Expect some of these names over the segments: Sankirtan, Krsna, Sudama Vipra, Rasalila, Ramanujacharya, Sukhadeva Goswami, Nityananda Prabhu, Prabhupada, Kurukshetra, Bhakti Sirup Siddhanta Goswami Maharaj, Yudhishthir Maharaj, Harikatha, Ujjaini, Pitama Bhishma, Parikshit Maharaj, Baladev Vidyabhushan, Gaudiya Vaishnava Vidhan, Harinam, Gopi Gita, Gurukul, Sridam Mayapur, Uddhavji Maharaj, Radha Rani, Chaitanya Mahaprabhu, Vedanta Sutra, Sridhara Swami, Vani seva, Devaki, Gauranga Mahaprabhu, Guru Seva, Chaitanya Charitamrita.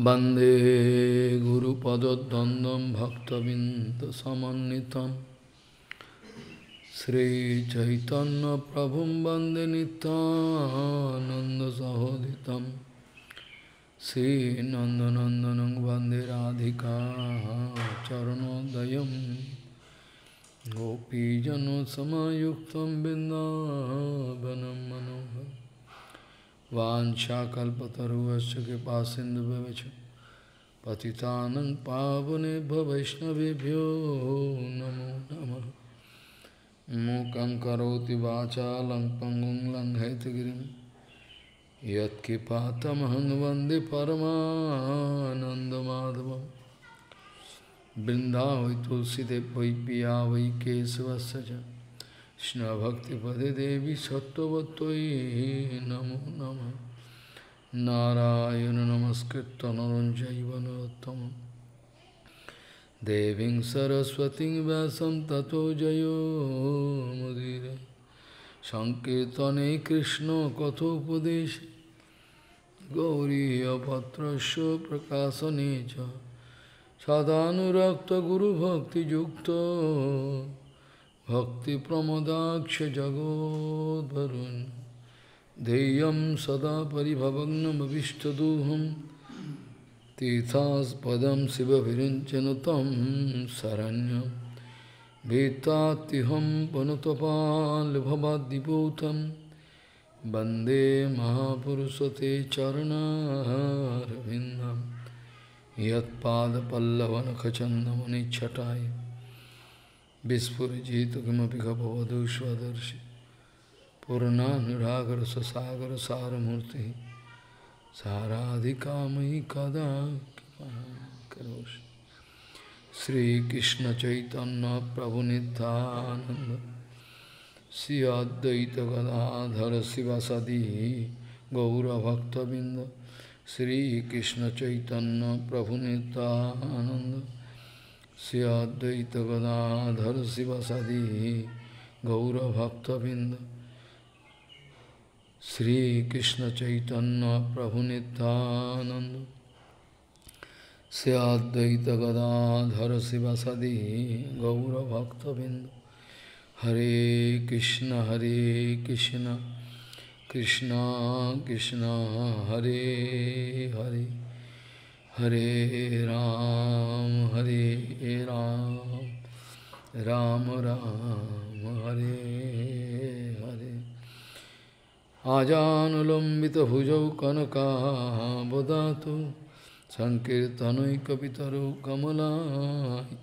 Bande Guru Padadandam Bhaktavinda Samanitam Sri Chaitanya Prabhum Bande Nityananda Sahoditam Sri Nandanandanang Bande Radhika Charanodayam Gopi Jano Samayuktam Bindavanam Manohar Vancha kalpataruvasya kipasindhuvyavacha patitanam pavanebhyo vaishnavebhyo namo namah mukam karoti vachalam pangum langhayatagirim yat kipatamaham vande paramaanandamadhavam brindavai tulsidevai piyavai kesavasya Krishna Bhakti Pade Devi Sattvatvai Namo Namah Narayana Namaskritta Naranjaiva Narottamam Devim Saraswati Vyasam Tato Jayo Mudire Sankirtane Krishna Kathopadesh Gauriya Patrasya Prakasanecha Sadhanurakta Guru Bhakti Yukta Bhakti Pramodaksha Jagod Varun Deyam Sada Paribhavagnam Vishtaduham Tithas Padam Siva Virinchanatam Saranyam Vetatiham Panutapal Bhavadiputam Bande Mahapurusate Charana Ravindam Yat Pada Pallavana Khachandamani Chataya Vispurajita Kamapika Bhavadushvadarshi Purana Niragar Sasagar Saramurti Saradhikamahi Kada Karosh Sri Krishna Chaitanya Prabhu Nityananda Sri Advaita Gadadhara Sivasadi Gaura Bhaktabinda Sri Krishna Chaitanya Prabhu Nityananda Sri Advaita Gadadhar Sivasadi Gaura Bhaktavinda Sri Krishna Chaitanya Prabhu Nityananda Sri Advaita Gadadhar Sivasadi Gaura Bhaktavinda Hare Krishna Hare Krishna Krishna Krishna Hare Hare Hare Ram, Hare Ram, Ram Ram, Hare Hare. Ajanulambita bhujau kanaka bodhatu sankirtanoi kapitaru kamala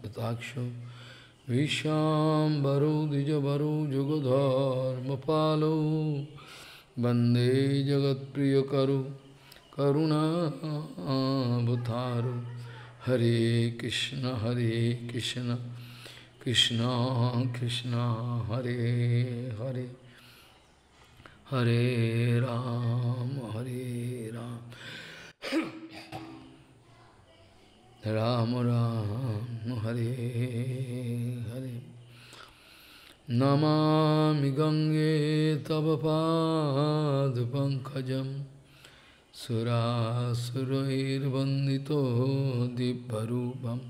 hitaksho vishambaro dijabaro jugodharma palo bande jagat priyakaru Karuna Bhutaru Hare Krishna Hare Krishna Krishna Krishna Hare Hare Hare Ram Hare Ram Ram Ram Hare Hare Namami Gange Tava Pad Pankajam Sura Surair Vandito Dibharubam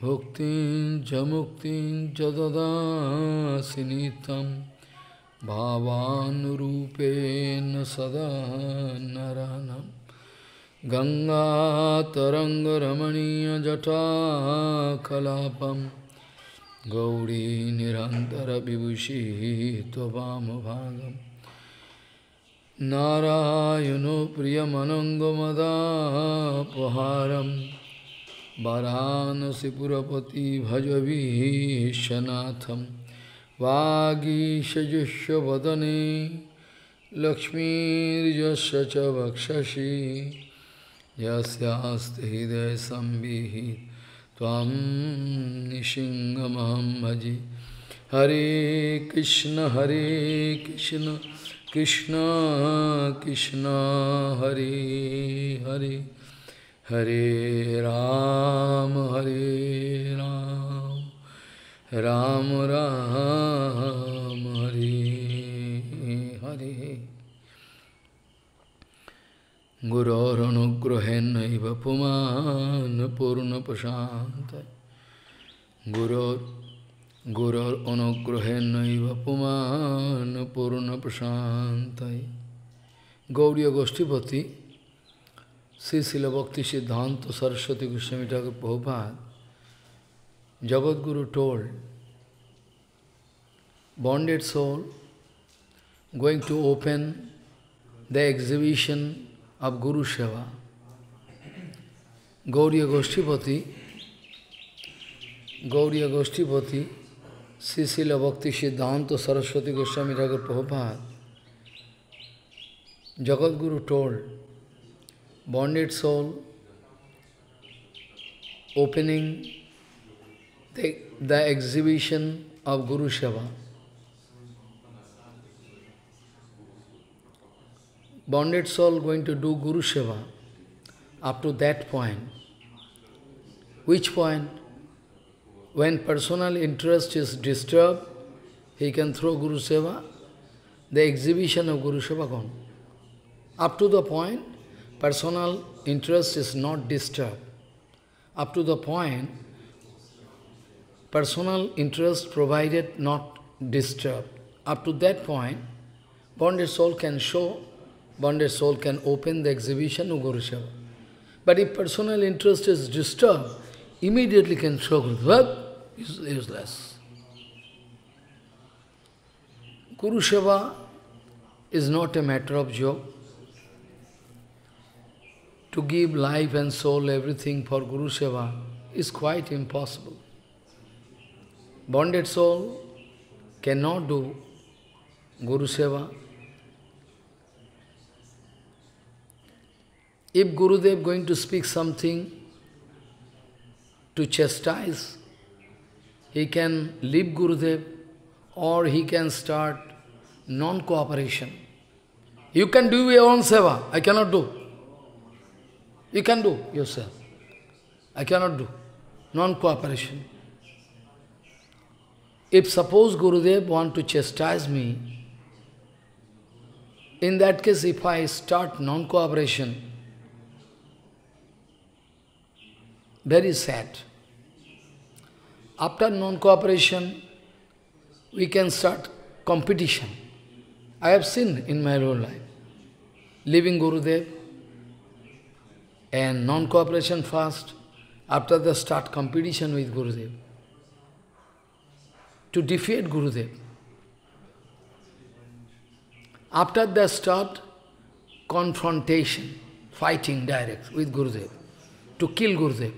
Bhuktin Jamuktin Jadada Sinitam Bhavanurupen Sada Naranam Ganga Taranga Ramaniya Jata Kalapam Gauri Nirantara Vibhushi Tobam Bhagam Narayano Priyamanangamadapaharam Varanasi Purapati Bhajavishanatham Vagishajusha Vadane Lakshmi Jasyacha Vakshashi Yasyasti Hidaya Sambihi Tvam Nishingamaham Bhaji Hare Krishna Hare Krishna Krishna Krishna Hare Hare Hare Ram Hare Ram Ram Ram Hare Hare Guror-anugrahenaiva pumana purna pasanta Guror-anugrahenaiva pumana purna pasanta Gauriya Goshtipati, Sri Srila Bhakti Siddhanta Saraswati Goswami Thakur Prabhupada, Jagat Guru told, bonded soul going to open the exhibition of Guru Seva. Gauriya Goshtipati, Sri Srila Bhakti Siddhanta Saraswati Goswami Thakur Prabhupada, Jagat Guru told, bonded soul opening the exhibition of Guru Seva. Bonded soul going to do Guru Seva up to that point. Which point? When personal interest is disturbed, he can throw Guru Seva, the exhibition of Guru Seva gone. Up to the point, personal interest is not disturbed. Up to the point, personal interest provided not disturbed. Up to that point, bonded soul can show, bonded soul can open the exhibition of Guru Seva. But if personal interest is disturbed, immediately can show Guru Seva is useless. Guru Seva is not a matter of joke. To give life and soul, everything for Guru Seva is quite impossible. Bonded soul cannot do Guru Seva. If Gurudev going to speak something to chastise, he can leave Gurudev or he can start non-cooperation. You can do your own seva, I cannot do. You can do yourself. I cannot do. Non-cooperation. If suppose Gurudev want to chastise me, in that case if I start non-cooperation, very sad. After non-cooperation, we can start competition. I have seen in my own life, leaving Gurudev and non-cooperation first, after the start competition with Gurudev, to defeat Gurudev. After the start confrontation, fighting direct with Gurudev, to kill Gurudev.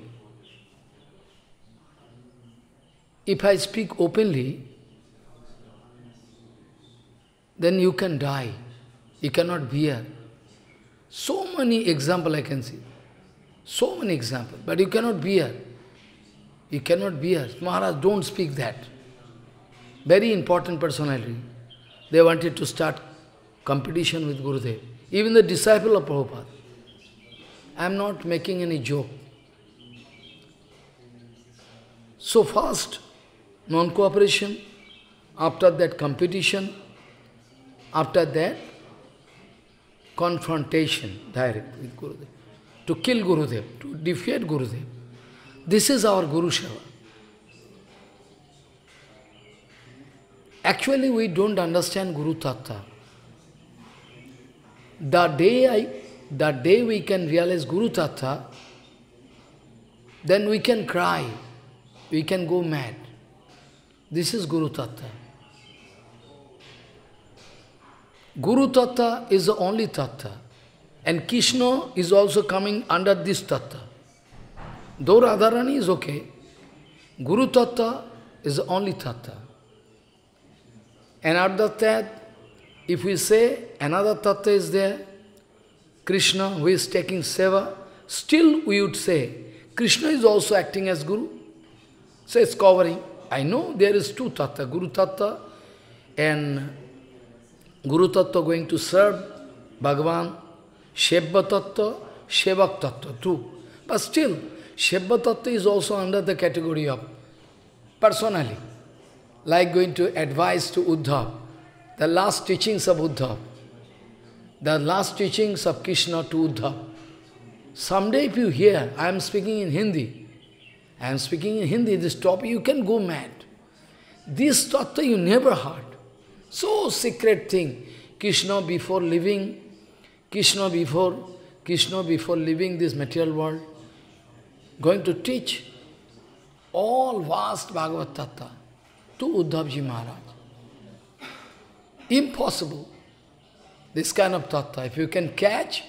If I speak openly, then you can die. You cannot bear. So many examples I can see. So many examples. But you cannot bear. You cannot bear. Maharaj, don't speak that. Very important personality. They wanted to start competition with Gurudev. Even the disciple of Prabhupada. I am not making any joke. So first, non-cooperation, after that competition, after that, confrontation direct with Gurudev, to kill Gurudev, to defeat Gurudev. This is our Guru Seva. Actually, we don't understand Guru Tattva. The day we can realize Guru Tattva, then we can cry, we can go mad. This is Guru Tattva. Guru Tattva is the only Tattva. And Krishna is also coming under this Tattva. Though Radha Rani is okay, Guru Tattva is the only Tattva. And after that, if we say another Tattva is there, Krishna who is taking seva, still we would say, Krishna is also acting as Guru. So it's covering. I know there is two Tattva, Guru Tattva and Guru Tattva going to serve Bhagavan, Seva Tattva, Sevak Tattva, two. But still, Seva Tattva is also under the category of personally, like going to advise to Uddhav, the last teachings of Uddhav. the last teachings of Krishna to Uddhava. Someday if you hear, I am speaking in Hindi. I am speaking in Hindi, this topic, you can go mad. This tattva you never heard. So secret thing. Krishna before leaving this material world, going to teach all vast Bhagavad Tattva to Uddhavji Maharaj. Impossible. This kind of tattva, if you can catch,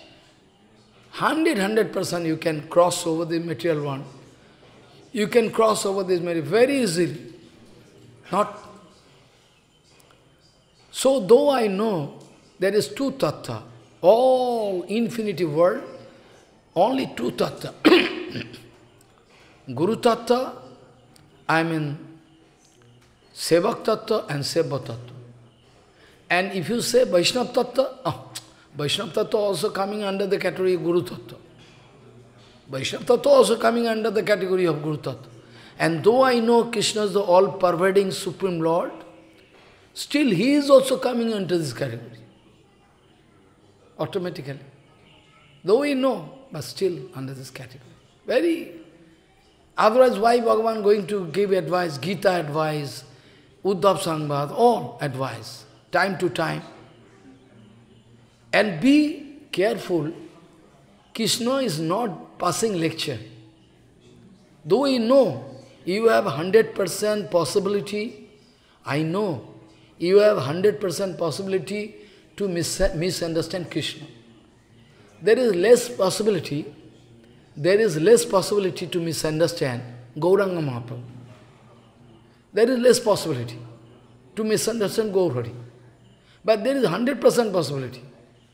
100% you can cross over the material one. You can cross over this material very easily. Not. So though I know there is two tattva, all infinity world, only two tattva. Guru tattva, I mean Sevak tattva and Seva tattva. And if you say Vaishnava tattva, Vaishnava tattva also coming under the category of Guru tattva. Vaishnava tattva also coming under the category of Guru tattva. And though I know Krishna is the all-pervading Supreme Lord, still He is also coming under this category. Automatically. Though we know, but still under this category. Very. Otherwise, why Bhagavan going to give advice, Gita advice, Uddhava samvad, all advice, time to time? And be careful, Krishna is not passing lecture. Though we know, you have 100% possibility, I know, you have 100% possibility to misunderstand Krishna. There is less possibility to misunderstand Gauranga Mahaprabhu. There is less possibility to misunderstand Gaurhari. But there is 100% possibility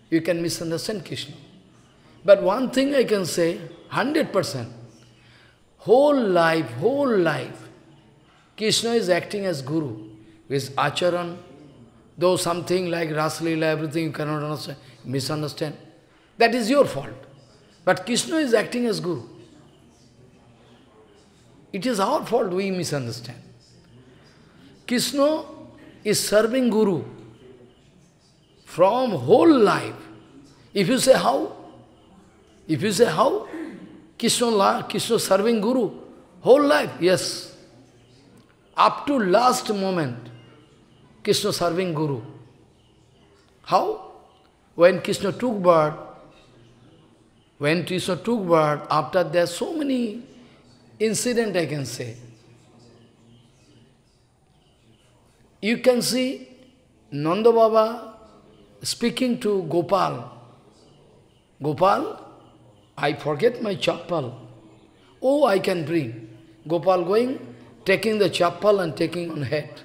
you can misunderstand Krishna. But one thing I can say, 100%, whole life, Krishna is acting as Guru. With acharan, though something like Rasalila, everything you cannot understand, misunderstand. That is your fault. But Krishna is acting as Guru. It is our fault we misunderstand. Krishna is serving Guru from whole life. If you say how? Krishna serving Guru whole life, yes. Up to last moment, Krishna serving Guru. How? When Krishna took birth, after there are so many incidents I can say. You can see Nanda Baba speaking to Gopal. Gopal, I forget my chappal. Oh, I can bring. Gopal going, taking the chappal and taking on head.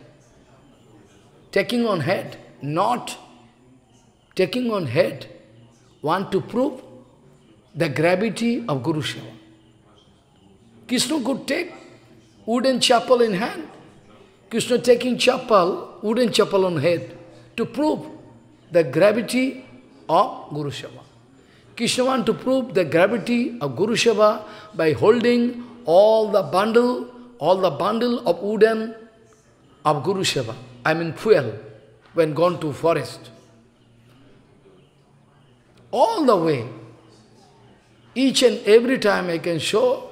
Taking on head, not taking on head. Want to prove the gravity of Guru Seva. Krishna could take wooden chapel in hand. Krishna taking chapel, wooden chapel on head, to prove the gravity of Guru Seva. Krishna want to prove the gravity of Guru Seva by holding all the bundle of wooden of Guru Seva. I mean fuel when gone to forest. All the way. Each and every time I can show,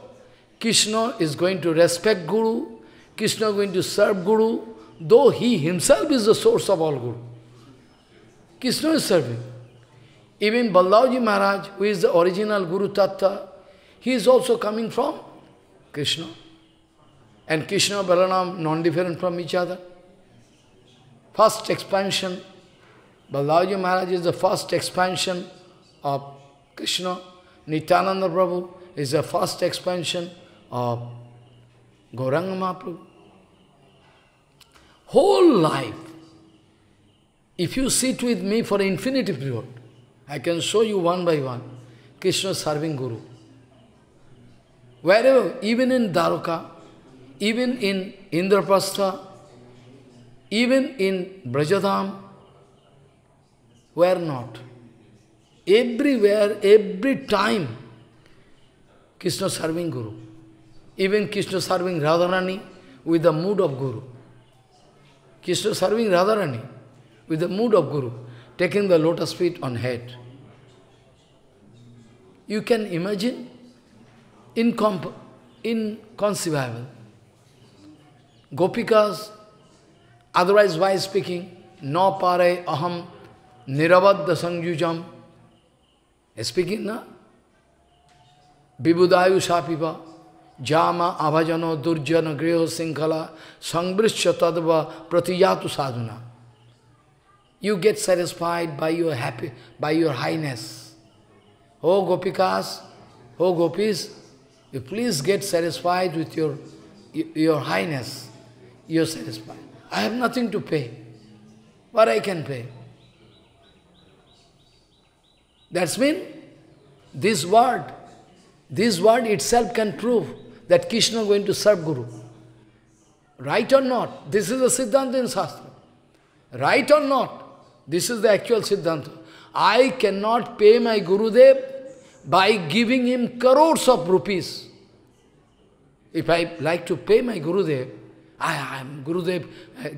Krishna is going to respect Guru, Krishna is going to serve Guru, though He Himself is the source of all Guru. Krishna is serving. Even Ballavji Maharaj, who is the original Guru Tattva, he is also coming from Krishna. And Krishna and Balaram non-different from each other. First expansion, Ballavji Maharaj is the first expansion of Krishna. Nityananda Prabhu is the first expansion of Gauranga Mahaprabhu. Whole life, if you sit with me for infinity period, I can show you one by one, Krishna serving Guru. Wherever, even in Dwaraka, even in Indraprastha, even in Brajadham, where not? Everywhere, every time, Krishna serving Guru. Even Krishna serving Radha Rani with the mood of Guru. taking the lotus feet on head. You can imagine? Inconceivable. Gopikas, otherwise wise speaking, na pare aham nirabadda sangyujam. Speaking, na? Vibudayu sapiva, jama abhajano durjana griho sinkala, sangbrischa tadva pratiyatu sadhuna. You get satisfied by your happy, by your highness. Oh Gopikas, oh Gopis, you please get satisfied with your highness. You are satisfied. I have nothing to pay. What I can pay? That's mean this word itself can prove that Krishna is going to serve Guru. Right or not? This is the Siddhanta in Shastra. Right or not? This is the actual Siddhanta. I cannot pay my Gurudev by giving him crores of rupees. If I like to pay my Gurudev, I am Gurudev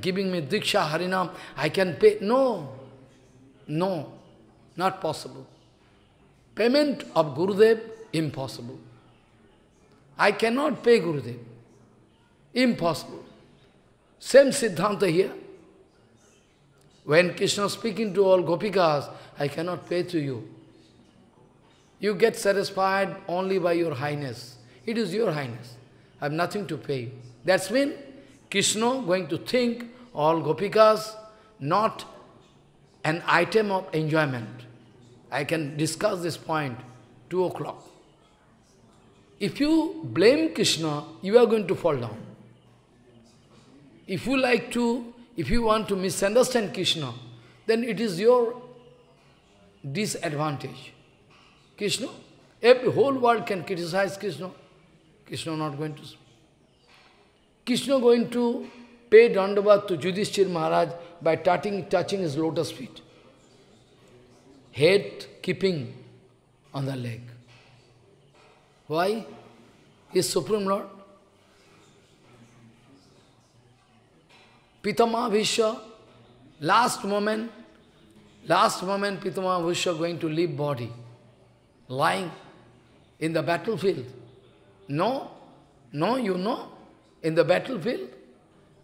giving me Diksha, Harinam, I can pay. No, no, not possible. Payment of Gurudev, impossible. I cannot pay Gurudev. Impossible. Same Siddhanta here. When Krishna speaking to all Gopikas, I cannot pay to you. You get satisfied only by your highness. It is your highness. I have nothing to pay you. That's when Krishna going to think all Gopikas not an item of enjoyment. I can discuss this point 2 o'clock. If you blame Krishna, you are going to fall down. If you like to, if you want to misunderstand Krishna, then it is your disadvantage. Krishna, every whole world can criticize Krishna. Krishna not going to. Krishna going to pay dandavat to Yudhishthir Maharaj by touching his lotus feet. Head keeping on the leg. Why? He is Supreme Lord. Pitama Bhishma, last moment Pitama Bhishma going to leave body. Lying in the battlefield. No, no, you know, in the battlefield,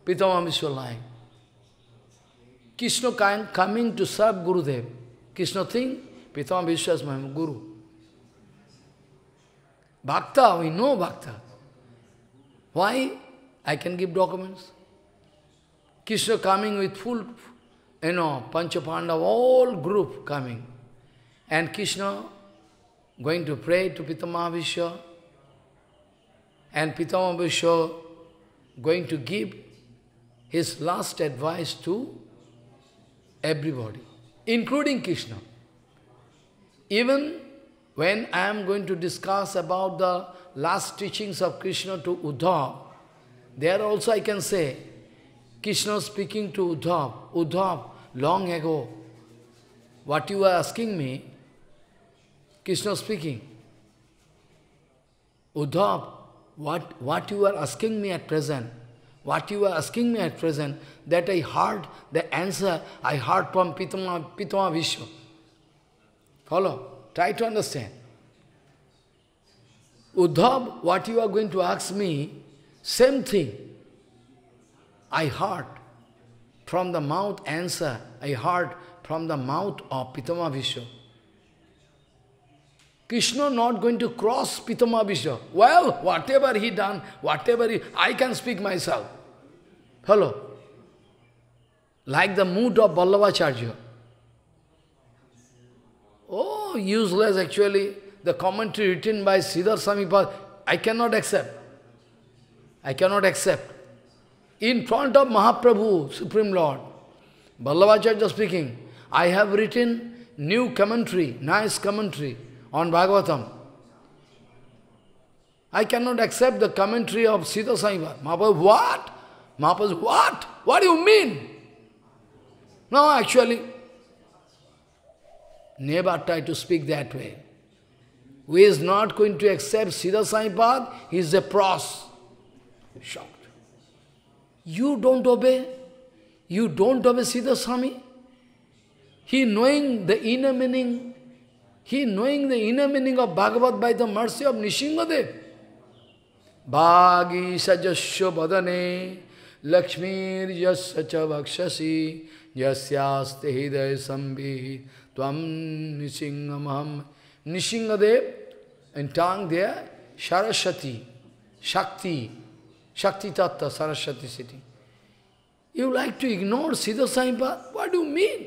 Pitama Bhishma lying. Krishna coming to serve Gurudev. Krishna think, Pitama Bhishma is my Guru. Bhakta, we know Bhakta. Why? I can give documents. Krishna coming with full, you know, Pancha Pandava, all group coming. And Krishna going to pray to Pitama Bhishma, and Pitama Bhishma going to give his last advice to everybody, including Krishna. Even when I am going to discuss about the last teachings of Krishna to Uddhav, there also I can say, Krishna speaking to Uddhav, Uddhav, long ago, what you are asking me, Krishna speaking, Uddhav, what you are asking me at present, that I heard the answer, I heard from Pitama Bhishma. Follow, try to understand. Uddhav, what you are going to ask me, same thing, I heard from the mouth answer, I heard from the mouth of Pitama Bhishma. Krishna not going to cross Pitama Bhishma. Well, whatever he done, I can speak myself. Hello. Like the mood of Vallabhacharya. Oh, useless actually. The commentary written by Sridhara Swami, I cannot accept. In front of Mahaprabhu, Supreme Lord, Vallabhacharya speaking, I have written new commentary, nice commentary on Bhagavatam. I cannot accept the commentary of Sridhara Swami. Mahaprabhu, what? Mahaprabhu, what? What do you mean? No, actually, never try to speak that way. Who is not going to accept Sridhara Swami, he is a pros. Shocked. You don't obey Sridhara Swami. He knowing the inner meaning, he knowing the inner meaning of Bhagavad by the mercy of Nishingadev. Bhagi sajasya badane, lakshmir yasya ca vakshasi, yasyaste hidaya sambhi, tvam nishingamaham. Nishingadev, in tongue there, Saraswati, Shakti, Shakti Tattva, Saraswati city. You like to ignore Siddha Saipa? What do you mean?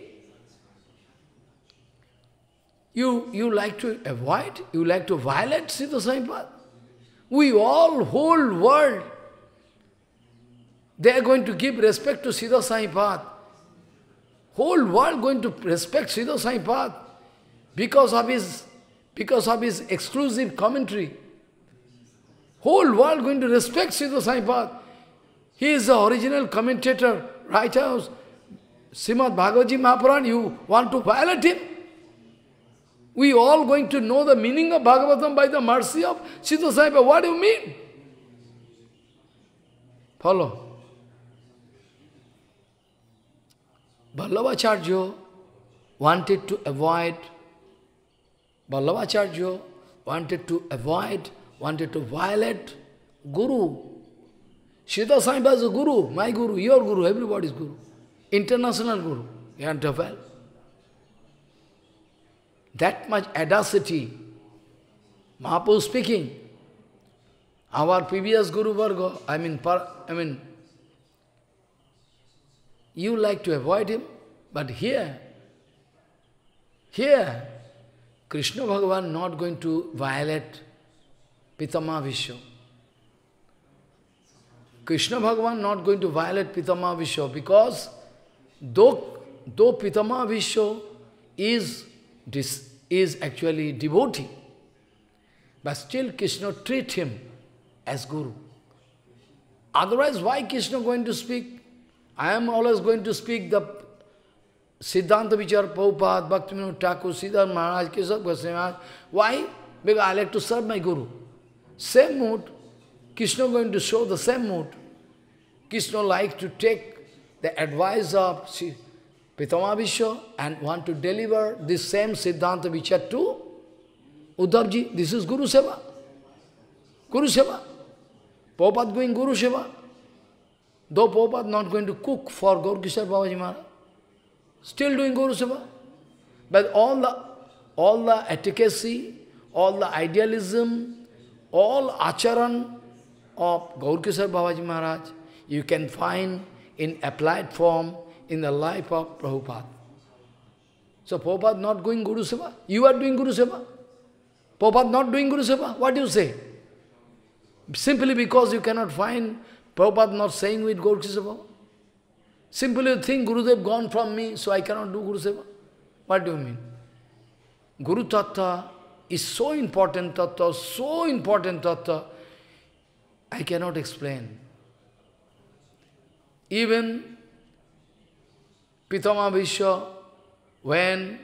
You like to avoid, you like to violate Siddha Saipa? We all, whole world, they are going to give respect to Siddha Saipa. Whole world going to respect Siddha Saipa because of his exclusive commentary. Whole world going to respect Siddha Saipa. He is the original commentator, writer, Srimad Bhagavati Mahapuran. You want to violate him? We all going to know the meaning of Bhagavatam by the mercy of Siddha Saipa. What do you mean? Follow. Vallabhacharya wanted to avoid, wanted to violate Guru. Siddha Saipa is a Guru, my Guru, your Guru, everybody's Guru. International Guru. You understand? That much audacity. Mahaprabhu speaking. Our previous Guru Varga, you like to avoid him, but here, Krishna Bhagavan not going to violate Pitama Vishnu. Krishna Bhagavan not going to violate Pitama Vishnu because though Pitama Vishnu is actually devotee, but still Krishna treat him as Guru. Otherwise, why Krishna going to speak? I am always going to speak the Siddhanta Vichar Prabhupada, Bhakti Vinod Thakur, Sridhar Maharaj, Keshav Goswami Maharaj. Why? Because I like to serve my Guru. Same mood, Krishna going to show the same mood. Krishna like to take the advice of Pitama Vishwa and want to deliver this same Siddhanta Vichar to Uddhavji. This is Guru Seva. Guru Seva. Prabhupada going Guru Seva. Though Prabhupada not going to cook for Gaur Kishore Babaji Maharaj, still doing Guru Seva. But all the efficacy, all the idealism, all acharan of Gaur Kishore Babaji Maharaj, you can find in applied form in the life of Prabhupada. So Prabhupada not going Guru Seva? You are doing Guru Seva? Prabhupada not doing Guru Seva? What do you say? Simply because you cannot find Prabhupada not saying with Gaur Kishore Babaji. Simply you think Gurudev gone from me, so I cannot do Guru Seva. What do you mean? Guru Tattva is so important Tattva, I cannot explain. Even Pitama Vishwa, when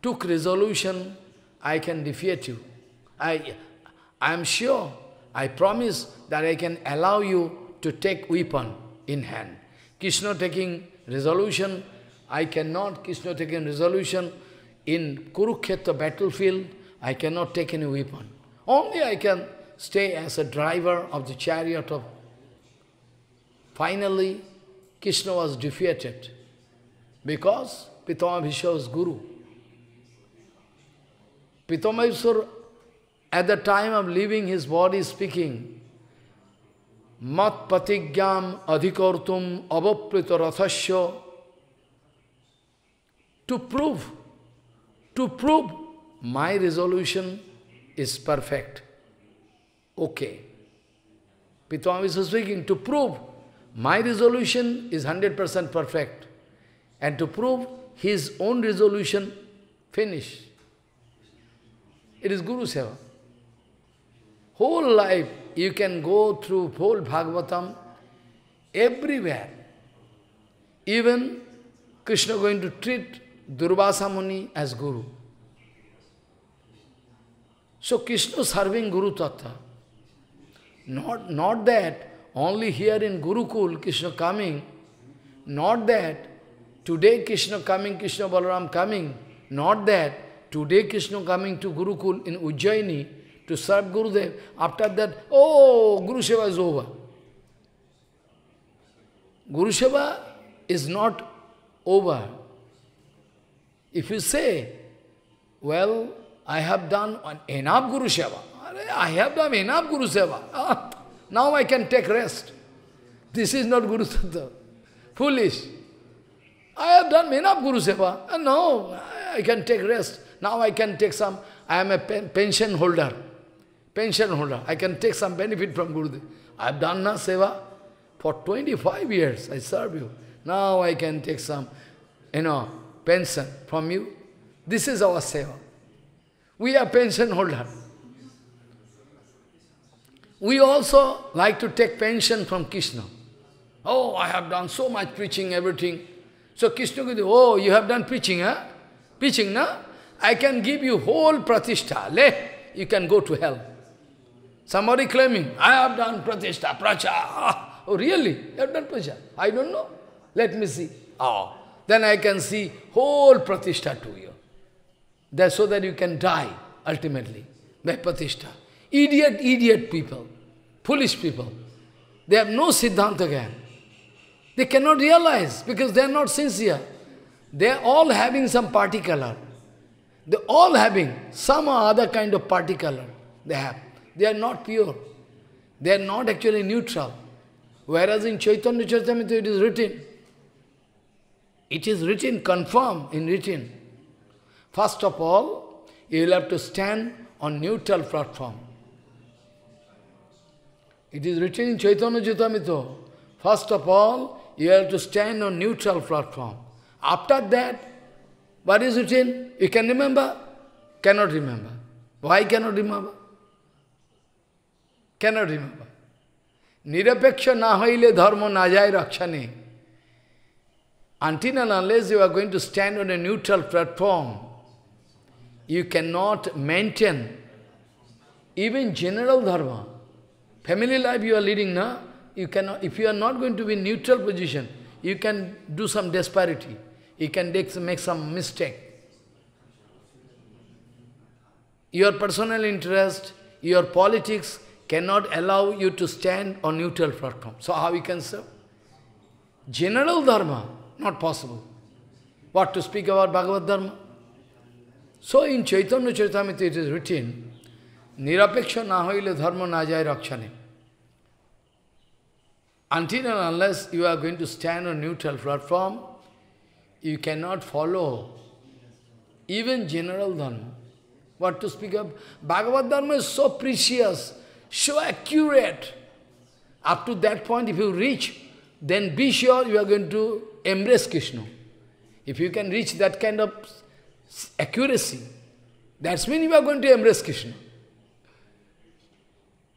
took resolution, I can defeat you. I am sure, I promise that I can allow you to take weapon in hand. Krishna taking resolution, I cannot. Krishna taking resolution in Kurukshetra battlefield, I cannot take any weapon. Only I can stay as a driver of the chariot of. Finally, Krishna was defeated because Pitama Vishwa was Guru. Pitama Vishwa, at the time of leaving his body, speaking. Mat patigyam adhikartum avaprita rathasya. To prove my resolution is perfect. Okay. Pitama Vishwa speaking, to prove my resolution is 100% perfect. And to prove his own resolution, finish. It is Guru Seva. Whole life, you can go through whole Bhagavatam, everywhere. Even Krishna going to treat Durvasa Muni as Guru. So Krishna serving Guru Tattva. Not that, only here in Gurukul, Krishna coming, not that Today Krishna coming, Krishna Balaram coming. Not that. Today Krishna coming to Gurukul in Ujjaini to serve Gurudev. After that, oh, Guru Seva is over. Guru Seva is not over. If you say, well, I have done enough Guru Seva. I have done enough Guru Seva. Ah, now I can take rest. This is not Guru Tattva. Foolish. I have done enough Guru Seva. Ah, no, I can take rest. Now I can take some, I am a pension holder. Pension holder. I can take some benefit from Gurudev. I have done na Seva. For 25 years I serve you. Now I can take some, pension from you. This is our seva. We are pension holder. We also like to take pension from Krishna. Oh, I have done so much preaching, everything. So Krishna goes, oh, you have done preaching, huh? Preaching, no? I can give you whole pratishtha. You can go to hell. Somebody claiming, I have done pratishtha, pracha. Oh, really? You have done pracha? I don't know. Let me see. Oh, then I can see whole pratishtha to you. That's so that you can die, ultimately, by pratishtha. Idiot people, foolish people. They have no siddhanta again. They cannot realize, because they are not sincere. They are all having some particular. They are all having some other kind of particular. They have. They are not pure. They are not actually neutral. Whereas in Chaitanya Charitamrita it is written. It is written, confirmed in written. First of all, you will have to stand on neutral platform. It is written in Chaitanya Charitamrita. First of all, you have to stand on neutral platform. After that, what is written? You can remember? Cannot remember. Why cannot remember? Cannot remember. Nirapeksha nahaile dharma najai rakshane. Until and unless you are going to stand on a neutral platform, you cannot maintain even general dharma. Family life you are leading, na? You cannot. If you are not going to be in neutral position, you can do some disparity. You can make some mistake. Your personal interest, your politics, cannot allow you to stand on neutral platform. So how we can serve? General dharma, not possible. What to speak about Bhagavad dharma? So in Chaitanya Charitamrita it is written, Nirapeksha nahoile dharma najai rakshane. Until and unless you are going to stand on neutral platform, you cannot follow even general dharma. What to speak of? Bhagavad dharma is so precious, so accurate. Up to that point, if you reach, then be sure you are going to embrace Krishna. If you can reach that kind of accuracy, that means you are going to embrace Krishna.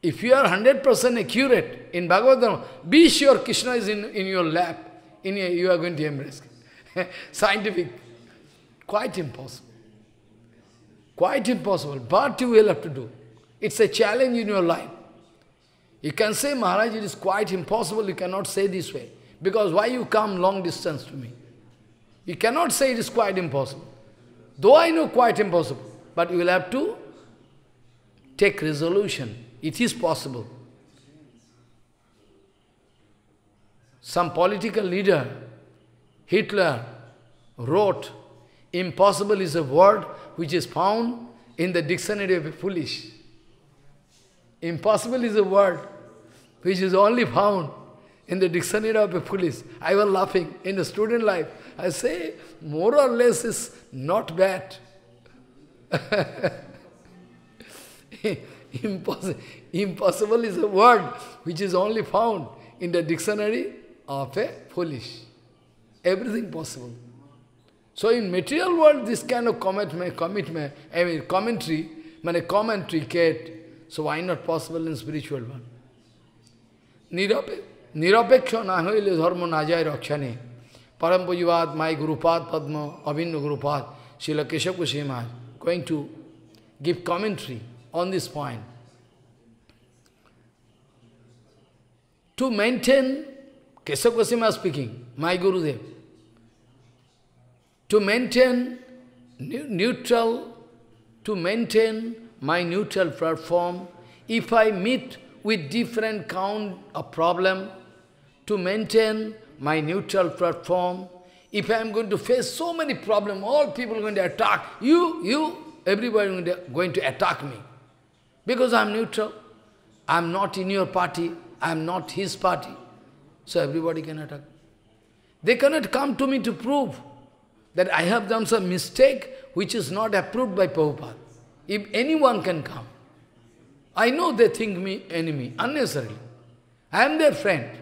If you are 100% accurate in Bhagavad Gita, be sure Krishna is in your lap. You are going to embrace Krishna. Scientific. Quite impossible. Quite impossible. But you will have to do. It's a challenge in your life. You can say, Maharaj, it is quite impossible, you cannot say this way. Because why you come long distance to me? You cannot say it is quite impossible. Though I know quite impossible, but you will have to take resolution. It is possible. Some political leader, Hitler, wrote, impossible is a word which is found in the dictionary of a foolish. Impossible is a word which is only found in the dictionary of a foolish. I was laughing in the student life. I say, more or less is not bad. Impossible is a word which is only found in the dictionary of a foolish. Everything possible. So in material world, this kind of commentary get. So why not possible in spiritual one? Nirapeksha nahoile dharma najai rakshane. Parampajivad, my Gurupad Padma, Abhinna Gurupad, Srila Keshav Goswami Maharaj, going to give commentary on this point. To maintain, Keshav Goswami Maharaj speaking, my Gurudev, to maintain neutral, to maintain my neutral platform, if I meet with different kind of problem, to maintain my neutral platform, if I am going to face so many problems, all people are going to attack, everybody is going to attack me. Because I am neutral, I am not in your party, I am not his party, so everybody can attack. They cannot come to me to prove that I have done some mistake which is not approved by Prabhupada. If anyone can come, I know they think me enemy, unnecessarily. I am their friend.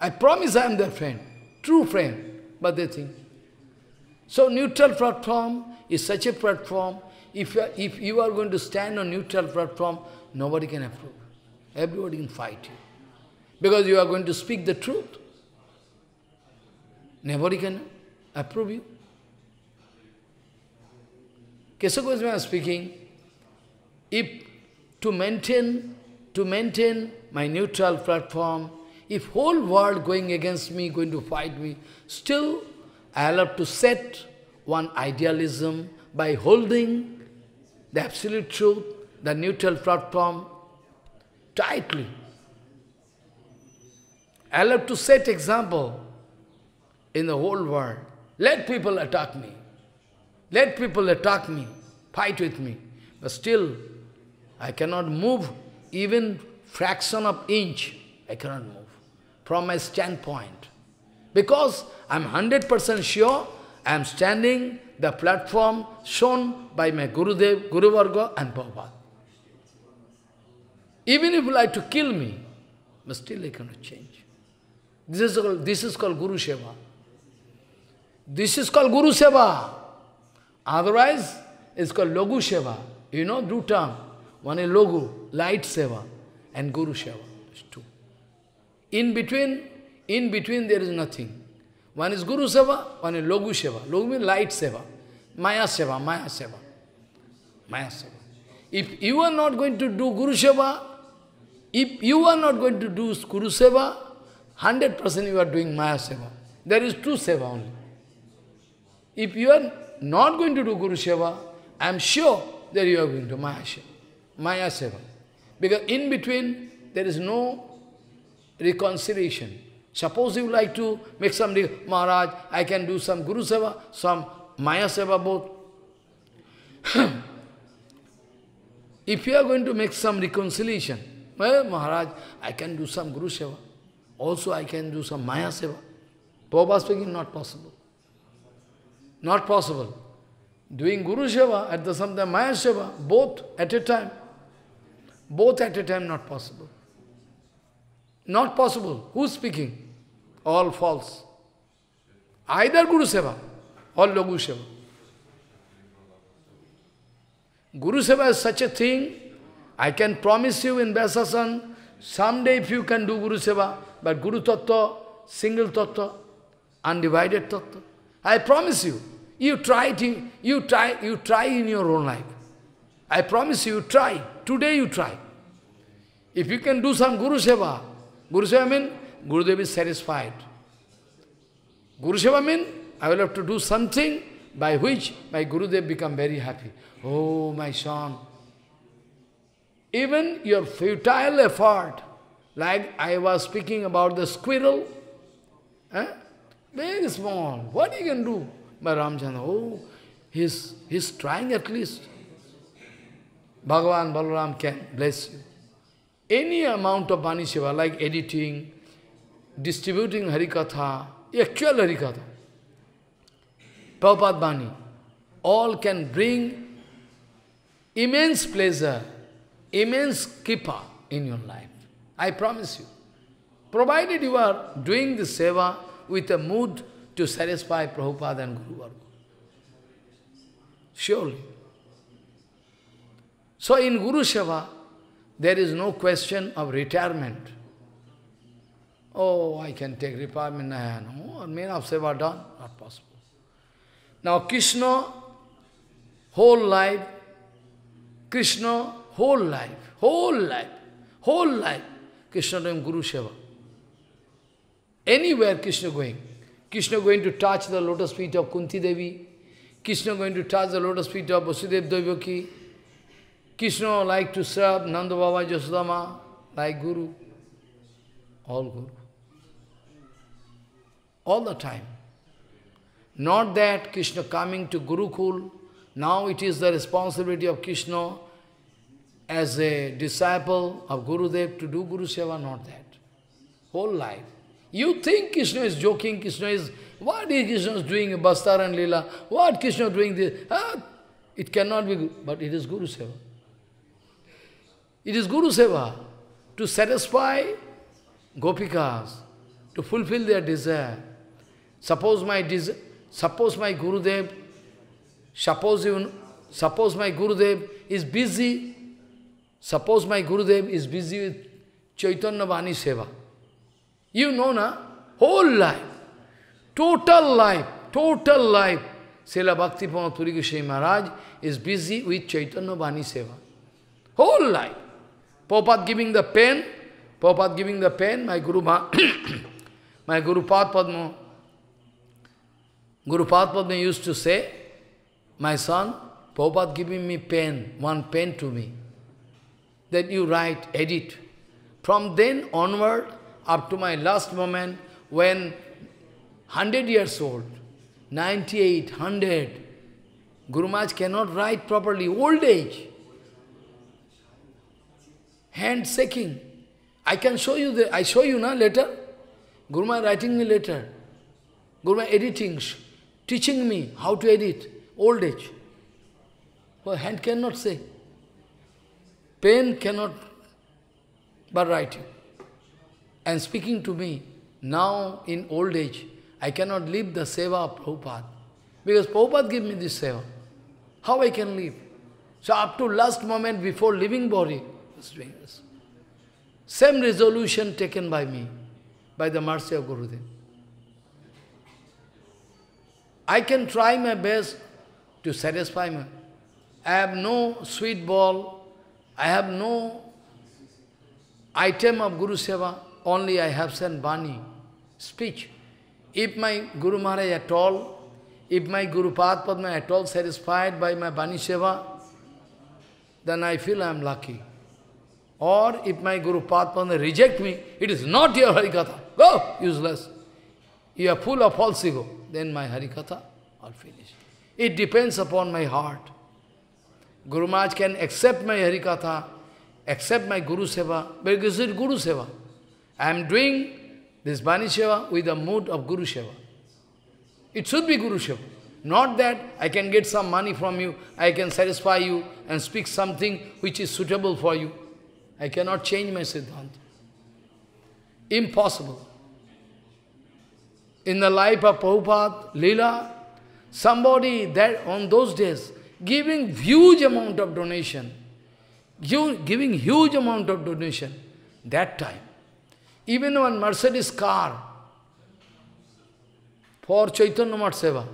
I promise I am their friend, true friend, but they think. So neutral platform is such a platform, if you are going to stand on neutral platform, nobody can approve. Everybody can fight you. Because you are going to speak the truth. Nobody can approve you. Keshav Goswami is speaking, if to maintain my neutral platform, if whole world going against me, going to fight me, still I love to set one idealism by holding the absolute truth, the neutral platform tightly. I love to set example in the whole world. Let people attack me. Let people attack me, fight with me. But still, I cannot move even fraction of inch. I cannot move from my standpoint. Because I'm 100% sure I'm standing the platform shown by my Gurudev, Guru Varga and Prabhupada. Even if you like to kill me, but still I cannot change. This is called Guru Seva. This is called Guru Seva. Otherwise, it's called Logu Seva. You know, two terms. One is Logu, light Seva, and Guru Seva. It's two. In between there is nothing. One is Guru Seva, one is Logu Seva. Logu means light Seva. Maya Seva, Maya Seva. Maya Seva. If you are not going to do Guru Seva, if you are not going to do Guru Seva, 100% you are doing Maya Seva. There is two Seva only. If you are not going to do Guru Seva, I am sure that you are going to Maya Seva. Maya Seva. Because in between, there is no reconciliation. Suppose you like to make some, Maharaj, I can do some Guru Seva, some Maya Seva, both. If you are going to make some reconciliation, well, Maharaj, I can do some Guru Seva. Also, I can do some Maya Seva. Prabhupada speaking, not possible. Not possible. Doing Guru Seva, at the same time Maya Seva, both at a time. Both at a time, not possible. Not possible. Who's speaking? All false. Either Guru Seva or Logu Seva. Guru Seva is such a thing, I can promise you in Vyasasana, someday if you can do Guru Seva, but Guru Tattva, single Tattva, undivided Tattva, I promise you, you try in your own life. I promise you, try. Today you try. If you can do some Guru Seva means Gurudev is satisfied. Guru Seva means I will have to do something by which my Gurudev becomes very happy. Oh, my son, even your futile effort, like I was speaking about the squirrel, very small, what he can do? But Ramchandra, oh, he's trying at least. Bhagavan Balram can bless you. Any amount of Vani seva, like editing, distributing Harikatha, actual Harikatha, Prabhupada Vani, all can bring immense pleasure, immense kippa in your life. I promise you. Provided you are doing the seva with a mood to satisfy Prabhupada and Guru Varga. Surely. So in Guru Seva, there is no question of retirement. Oh, I can take retirement. No, mean of seva done, not possible. Now Krishna, whole life, Krishna doing Guru Seva. Anywhere Krishna going, Krishna going to touch the lotus feet of Kunti Devi. Krishna going to touch the lotus feet of Vasudev Devaki. Krishna like to serve Nanda Baba Yasodama like Guru. All Guru. All the time. Not that Krishna coming to Gurukul. Now it is the responsibility of Krishna as a disciple of Gurudev to do Guru Seva, not that. Whole life. You think Krishna is joking, Krishna is, what is Krishna doing, Bastar and Leela, what Krishna doing this? Ah, it cannot be, but it is Guru Seva. It is Guru Seva to satisfy Gopikas, to fulfill their desire. Suppose my Gurudev is busy with Chaitanya Vani Seva. You know na, whole life, total life, total life. Srila Bhaktivinoda Puri Goswami Maharaj is busy with Chaitanya Vani Seva. Whole life. Prabhupada giving the pen, my Guru my Guru Padma used to say, my son, Prabhupada giving me pen, one pen to me, that you write, edit. From then onward, up to my last moment, when 100 years old, 98, 100, Guru Maharaj cannot write properly, old age, hand shaking. I can show you, I show you now later. Guru Maharaj writing me later. Guru Maharaj editing, teaching me how to edit, old age. Well, hand cannot say. Pen cannot but writing. And speaking to me, now in old age, I cannot leave the seva of Prabhupada. Because Prabhupada gave me this seva. How I can leave? So up to last moment before leaving body, was doing this. Same resolution taken by me, by the mercy of Gurudev. I can try my best to satisfy me. I have no sweet ball, I have no item of Guru Seva, only I have sent Vani, speech. If my Guru Maharaj at all, if my Guru Padma at all satisfied by my Vani Seva, then I feel I am lucky. Or if my Guru Padma reject me, it is not your Harikatha, go, useless. You are full of false ego, then my Harikatha all finished. It depends upon my heart. Guru Maharaj can accept my Harikatha, accept my Guru Seva, because it is Guru Seva. I am doing this Vani Seva with the mood of Guru Seva. It should be Guru Seva. Not that I can get some money from you, I can satisfy you and speak something which is suitable for you. I cannot change my Siddhanta. Impossible. In the life of Prabhupada, Leela, somebody that on those days, giving huge amount of donation, that time. Even one Mercedes car for Chaitanya Math Seva,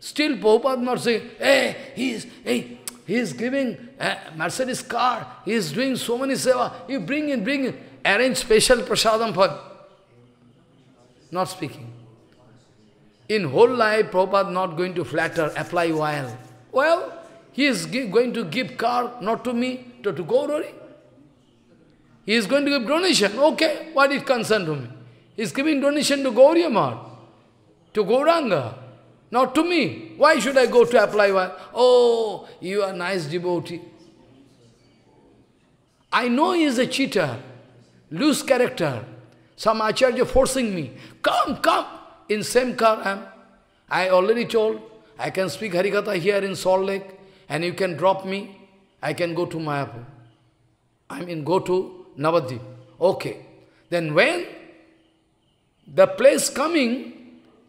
still Prabhupada Math saying, he is giving Mercedes car, he is doing so many Seva, you bring in, arrange special prasadam for, not speaking. In whole life, Prabhupada not going to flatter, apply while. Well, he is going to give car, not to me, to Gaurari. He is going to give donation. Okay, what it concern to me? He is giving donation to Gauriya Maharaj, to Gauranga, not to me. Why should I go to apply? Oh, you are nice devotee. I know he is a cheater, loose character. Some acharya forcing me. Come. In same car I am. I already told. I can speak Harikatha here in Salt Lake, and you can drop me. I can go to Mayapur. Go to Navadvip. Okay. Then when the place coming,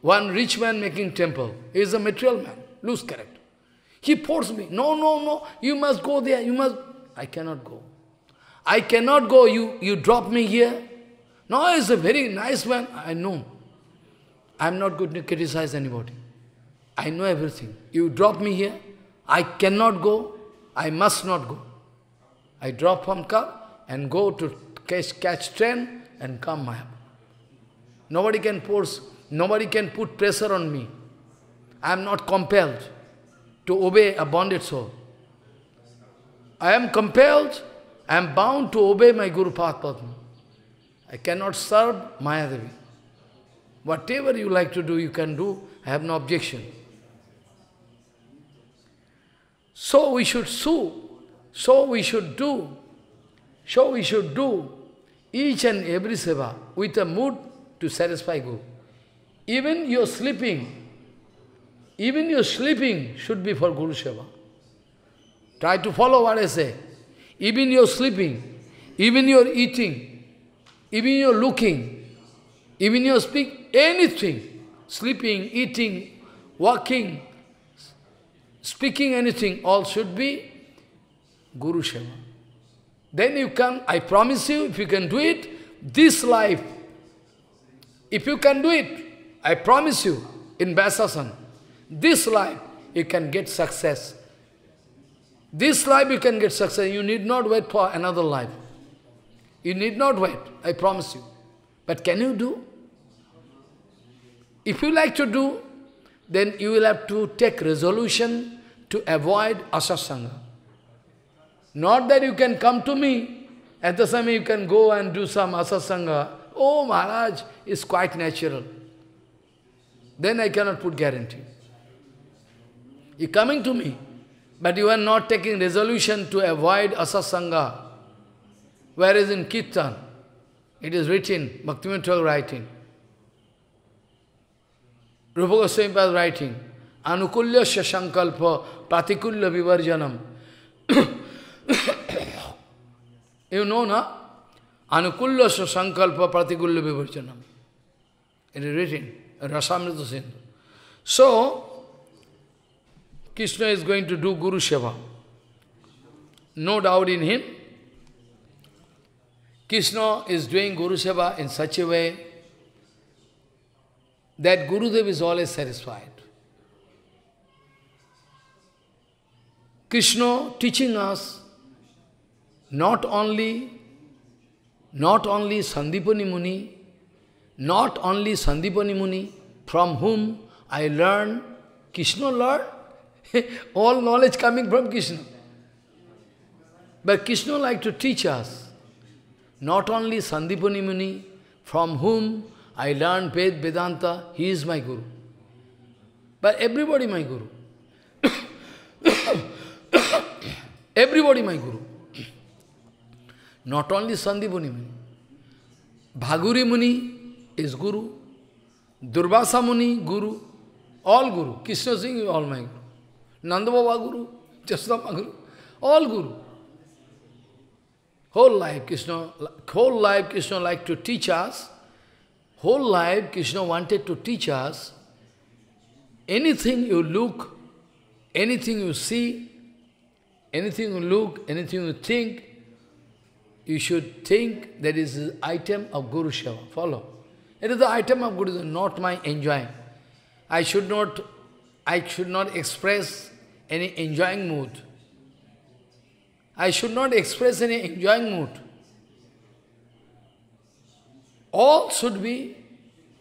one rich man making temple. He is a material man, loose character. He forced me. No. You must go there. I cannot go. You drop me here. No, he is a very nice man. I know. I am not going to criticize anybody. I know everything. You drop me here, I cannot go, I must not go. I drop from car and go to catch train and come Mayapur. Nobody can force. Nobody can put pressure on me. I am not compelled to obey a bonded soul. I am compelled, I am bound to obey my Guru Padma. I cannot serve Mayadevi. Whatever you like to do, you can do. I have no objection. So we should sue. So we should do. So we should do each and every seva with a mood to satisfy Guru. Even your sleeping should be for Guru Seva. Try to follow what I say. Even your sleeping, even your eating, even your looking, even your speak, anything, sleeping, eating, walking, speaking, anything, all should be Guru Seva. Then you can, I promise you, if you can do it, this life, if you can do it, I promise you, in Vaisasana, this life you can get success. This life you can get success. You need not wait for another life. You need not wait, I promise you. But can you do? If you like to do, then you will have to take resolution to avoid asasanga. Not that you can come to me, at the same time you can go and do some asasanga. Oh, Maharaj, it's quite natural. Then I cannot put guarantee. You coming to me, but you are not taking resolution to avoid asasanga. Whereas in Kirtan, it is written, Bhaktivinoda Thakur writing, Rupa Goswami Pada writing, Anukulya Shashankalpa Pratikulya Vivarjanam. You know, na? Anukulya Shashankalpa Pratikulya Vivarjanam. It is written, Rasamrita-sindhu. So, Krishna is going to do Guru Seva. No doubt in him. Krishna is doing Guru Seva in such a way that Gurudev is always satisfied. Krishna teaching us not only Sandipani Muni, not only Sandipani Muni, from whom I learned, Krishna learned. All knowledge coming from Krishna. But Krishna likes to teach us, not only Sandipani Muni, from whom I learned Ved Vedanta, he is my Guru. But everybody my Guru. Everybody my Guru. Not only Sandipani Muni. Bhaguri Muni is Guru. Durvasa Muni, Guru. All Guru. Krishna Singh is all my Guru. Nanda Baba Guru, Jasudama Guru, all Guru. Whole life Krishna liked to teach us. Whole life Krishna wanted to teach us. Anything you look, anything you see, anything you look, anything you think, you should think that is the item of Guru Seva. Follow. It is the item of Guru Seva, not my enjoying. I should not express any enjoying mood. I should not express any enjoying mood. All should be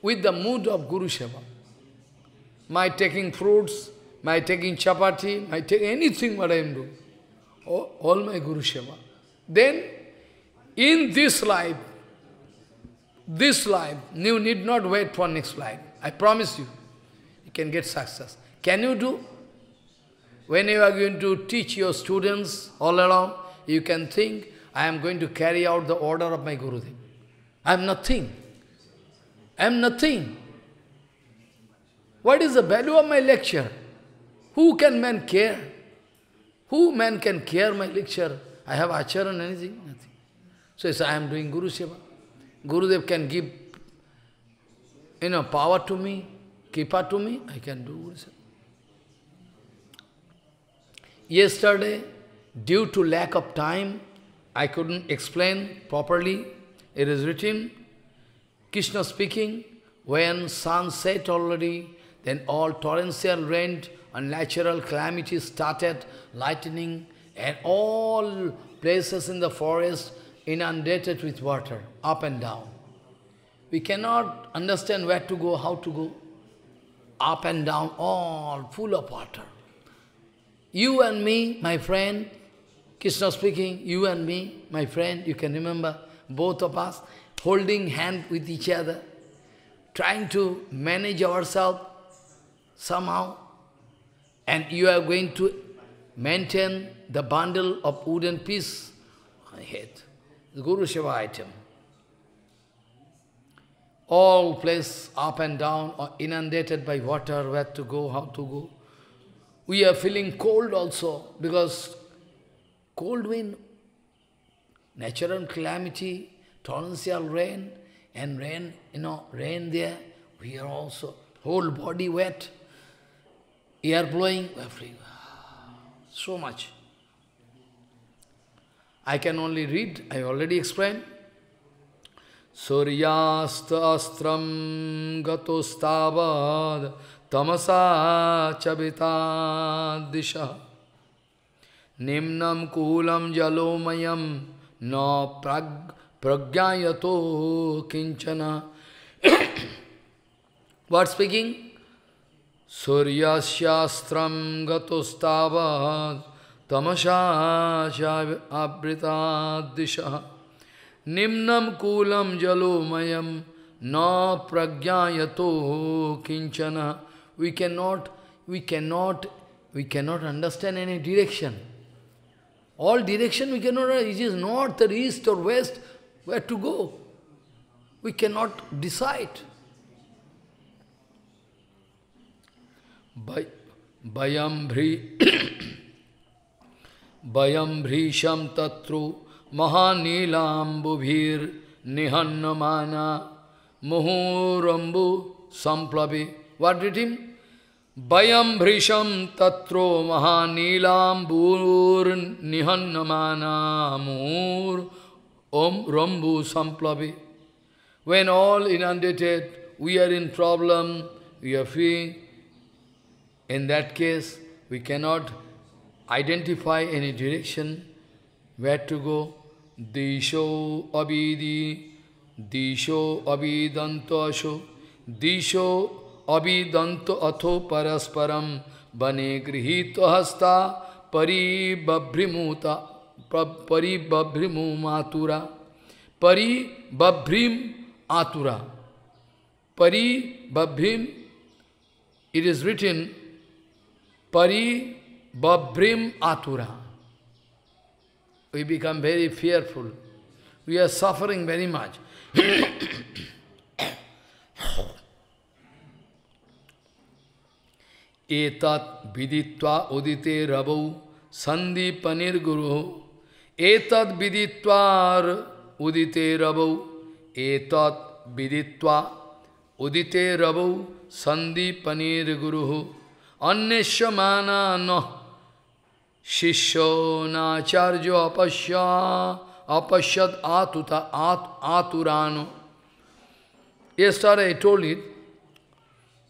with the mood of Guru Seva. My taking fruits, my taking chapati, my taking anything what I am doing. All my Guru Seva. Then, in this life, you need not wait for next life. I promise you, you can get success. Can you do? When you are going to teach your students all around, you can think, I am going to carry out the order of my Gurudev. I am nothing. I am nothing. What is the value of my lecture? Who can man care? Who man can care my lecture? I have acharan, anything? Nothing. So I am doing Guru Seva. Gurudev can give power to me, kripa to me, I can do Guru Seva. Yesterday, due to lack of time, I couldn't explain properly. It is written, Krishna speaking, when sun set already, then all torrential rain and natural calamities started, lightning, and all places in the forest inundated with water, up and down. We cannot understand where to go, how to go. Up and down, all full of water. You and me, my friend, Krishna speaking, you and me, my friend, you can remember, both of us, holding hand with each other, trying to manage ourselves somehow, and you are going to maintain the bundle of wooden piece on head, the Guru Seva item. All place up and down or inundated by water, where to go, how to go. We are feeling cold also, because cold wind, natural calamity, torrential rain, and rain, rain there, we are also, whole body wet, air blowing, we are feeling so much. I can only read, I already explained. Suryastastram gatostavad tamasa chavita disha nimnam kulam jalomayam na pragyayato kinchana. What speaking? Suryastastram gatostavad tamasa chavita disha Nimnam kulam jalomayam na pragyayato kinchana. We cannot understand any direction. All direction we cannot, it is north or east or west, where to go. We cannot decide. Bayam bhrisham tatru Mahanilambu-bhir nihannamana muhurambu samplavi. What did him? Bayam bhrisham tatro mahanilambu nihannamana muhur om rambu samplavi. When all inundated, we are in problem, we are free. In that case, we cannot identify any direction. Where to go? Disho abidi, disho abidanto asho, disho abidanto atho parasparam, bane grihito hasta, paribabhrim atura. Paribabhrim, it is written, paribabhrim atura. We become very fearful. We are suffering very much. Etat viditva udite rabau sandipanir guru. Etat viditva udite rabau. Etat viditva udite rabau sandipanir guru. Anneshamana no. Shishyo nacharjo apashyad atuta aturano. Yesterday I told it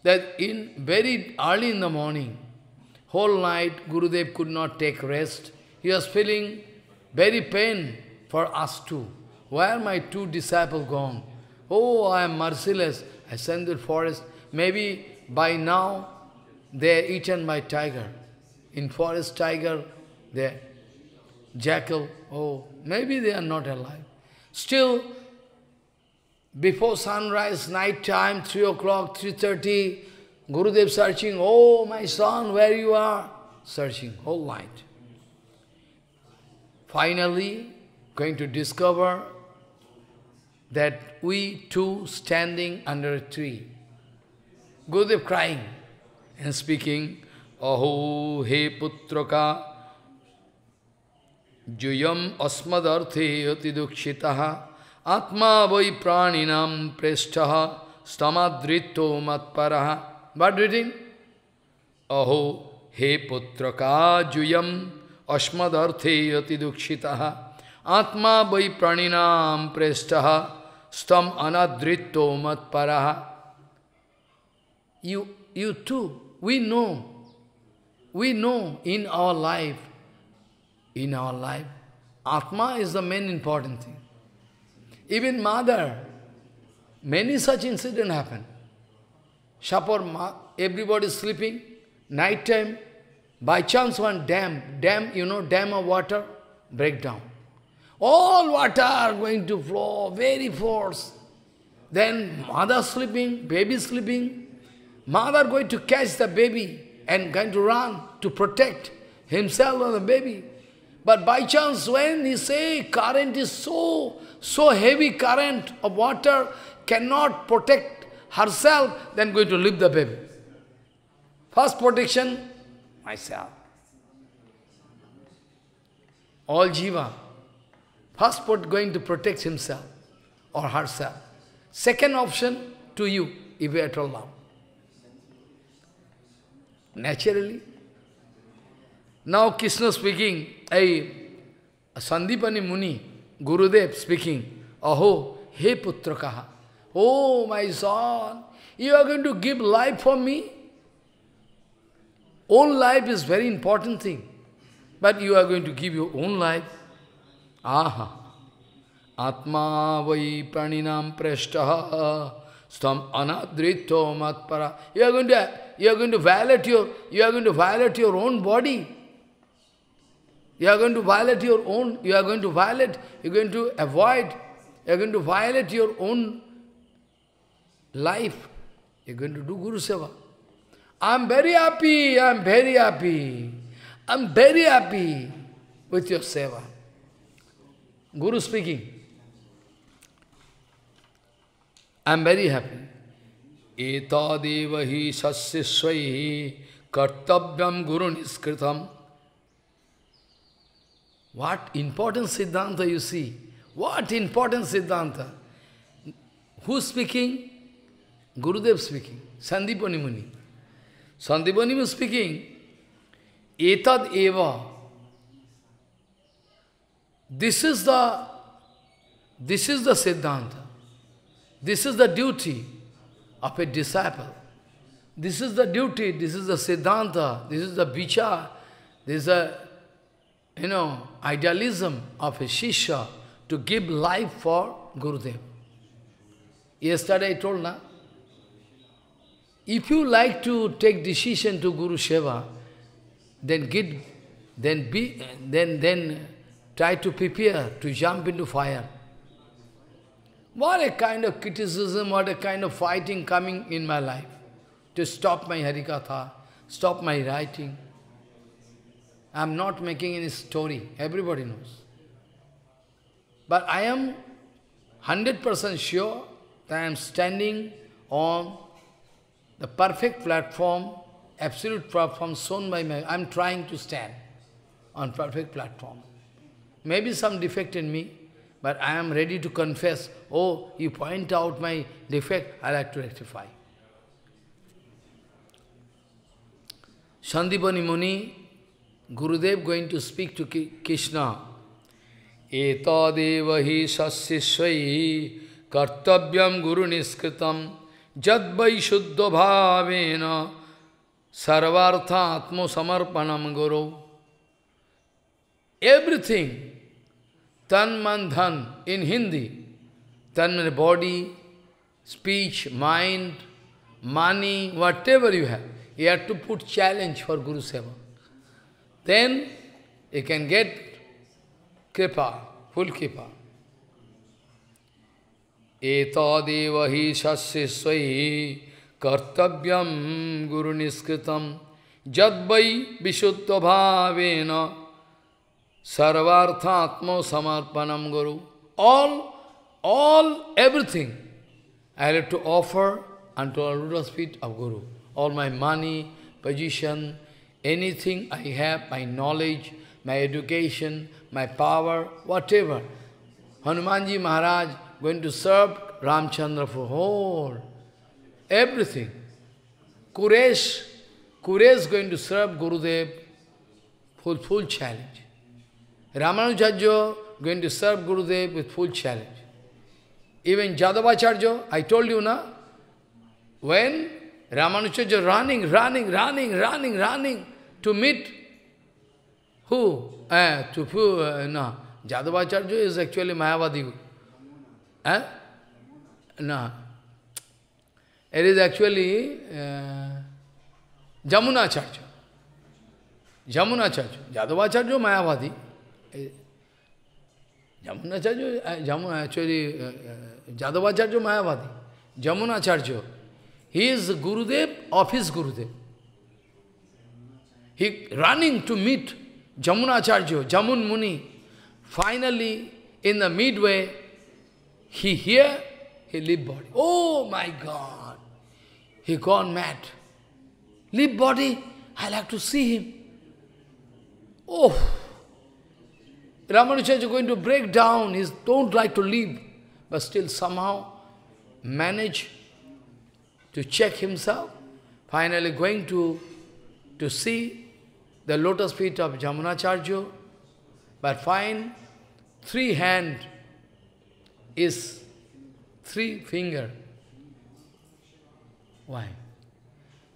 that in very early in the morning, whole night Gurudev could not take rest. He was feeling very pain for us two. Where are my two disciples gone? Oh, I am merciless. I sent the forest. Maybe by now they are eaten by tiger. In forest, tiger, there, jackal, oh, maybe they are not alive. Still, before sunrise, night time, 3 o'clock, 3:30, Gurudev searching, oh, my son, where you are? Searching whole night. Finally, going to discover that we two standing under a tree. Gurudev crying and speaking, Aho he putraka juyam asmadarthe atidukshitaha atma vai praninam preshtaha stamadrito matparaha. What reading? Aho he putraka juyam asmadarthe atidukshitaha atma vai praninam preshtaha stam anadrito matparaha. You too, we know. We know in our life, Atma is the main important thing. Even mother, Many such incidents happen. Shapur, everybody is sleeping. Night time, by chance one dam, you know, dam of water, break down. All water are going to flow, very force. Then mother sleeping, baby sleeping. Mother going to catch the baby and going to run to protect himself or the baby. But by chance when he say current is so heavy current of water, cannot protect herself, then going to leave the baby. First protection, myself. All jiva, first going to protect himself or herself. Second option to you, if you at all love. Naturally. Now Krishna speaking, Sandipani Muni, Gurudev speaking, Aho, he putrakaha, oh my son, you are going to give life for me? Own life is very important thing, but you are going to give your own life. Aha, atma vai praninam preshtaha, stam anadrito matpara. You are going to violate your own body. You are going to violate your own life. You are going to do Guru Seva. I am very happy with your Seva. Guru speaking. I am very happy. Eta devahi sassisvaihi kartabhyam guru niskritam. What important Siddhanta you see? What important Siddhanta? Who speaking? Gurudev speaking. Sandipani Muni. Sandipani Muni speaking. Etad eva. This is the Siddhanta. This is the duty of a disciple. This is the duty. This is the Siddhanta. This is the vichar. This is the idealism of a Shishya to give life for Gurudev. Yesterday I told, na, if you like to take decision to Guru Seva, then try to prepare to jump into fire. What a kind of criticism, what a kind of fighting coming in my life to stop my Harikatha, stop my writing. I am not making any story, everybody knows. But I am 100% sure that I am standing on the perfect platform, absolute platform shown by my... I am trying to stand on perfect platform. Maybe some defect in me, but I am ready to confess, oh, you point out my defect, I like to rectify. Sandipani Muni, Gurudev going to speak to Krishna. Eta devahi sassisvai kartabhyam guru niskritam jadvai shuddha bhavena sarvartha atmo samarpanam guru. Everything, tan, man, dhan, in Hindi, tan, body, speech, mind, money, whatever you have to put challenge for Guru Seva. Then you can get kripa, full kripa. Etadevahi sassisvai kartabhyam guru niskritam jadvai vishuddha bhavena sarvarthatmo samarpanam guru. All, everything I have to offer unto the lotus feet of Guru. All my money, position, anything I have, my knowledge, my education, my power, whatever. Hanumanji Maharaj going to serve Ramchandra for whole. Everything. Kuresh going to serve Gurudev with full challenge. Ramanujacharya going to serve Gurudev with full challenge. Even Yadavacharya, I told you, na, when Ramanujacharya running, to meet who? No. Yadavacharya is actually Mayavadi. No. It is actually Jamunacharya. Jamunacharya. Yadavacharya Mayavadi. Jamunacharya, actually Yadavacharya Mayavadi. Jamunacharya. He is Gurudev of his Gurudev. He running to meet Jamunacharya, Jamun Muni. Finally, in the midway, he hear a live body. Oh my God! He gone mad. Live body, I like to see him. Oh! Ramanuja is going to break down, he don't like to live, but still somehow manage to check himself, finally going to see the lotus feet of Jamunacharya, but find three hand is three finger. Why?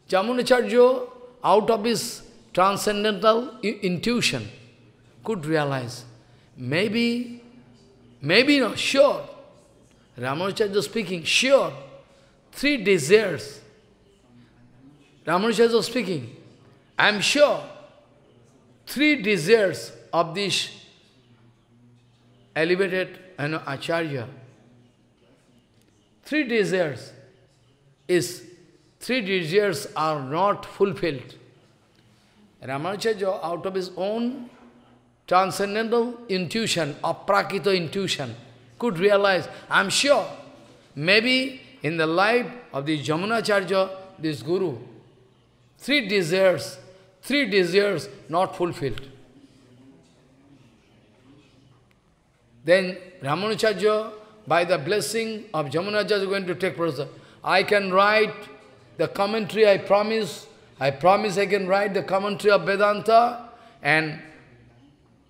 Jamunacharya, out of his transcendental intuition, could realize, maybe not, sure. Ramanujacharya speaking, sure, three desires. Ramanujacharya speaking, I am sure, three desires of this elevated Acharya. Three desires is, three desires are not fulfilled. Ramanujacharya, out of his own transcendental intuition, aprakita intuition, could realize, I am sure, maybe in the life of the Jamunacharya, this Guru, three desires not fulfilled. Then Ramanujacharya, by the blessing of Jamunacharya, is going to take process. I can write the commentary, I promise I can write the commentary of Vedanta and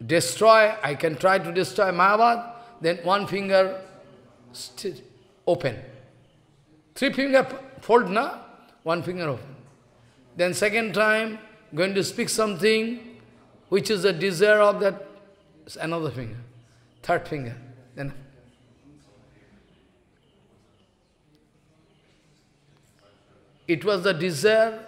I can try to destroy Mayavad, then one finger open. Three finger fold, na? One finger open. Then second time, going to speak something which is the desire of that, another finger. Third finger. Then it was the desire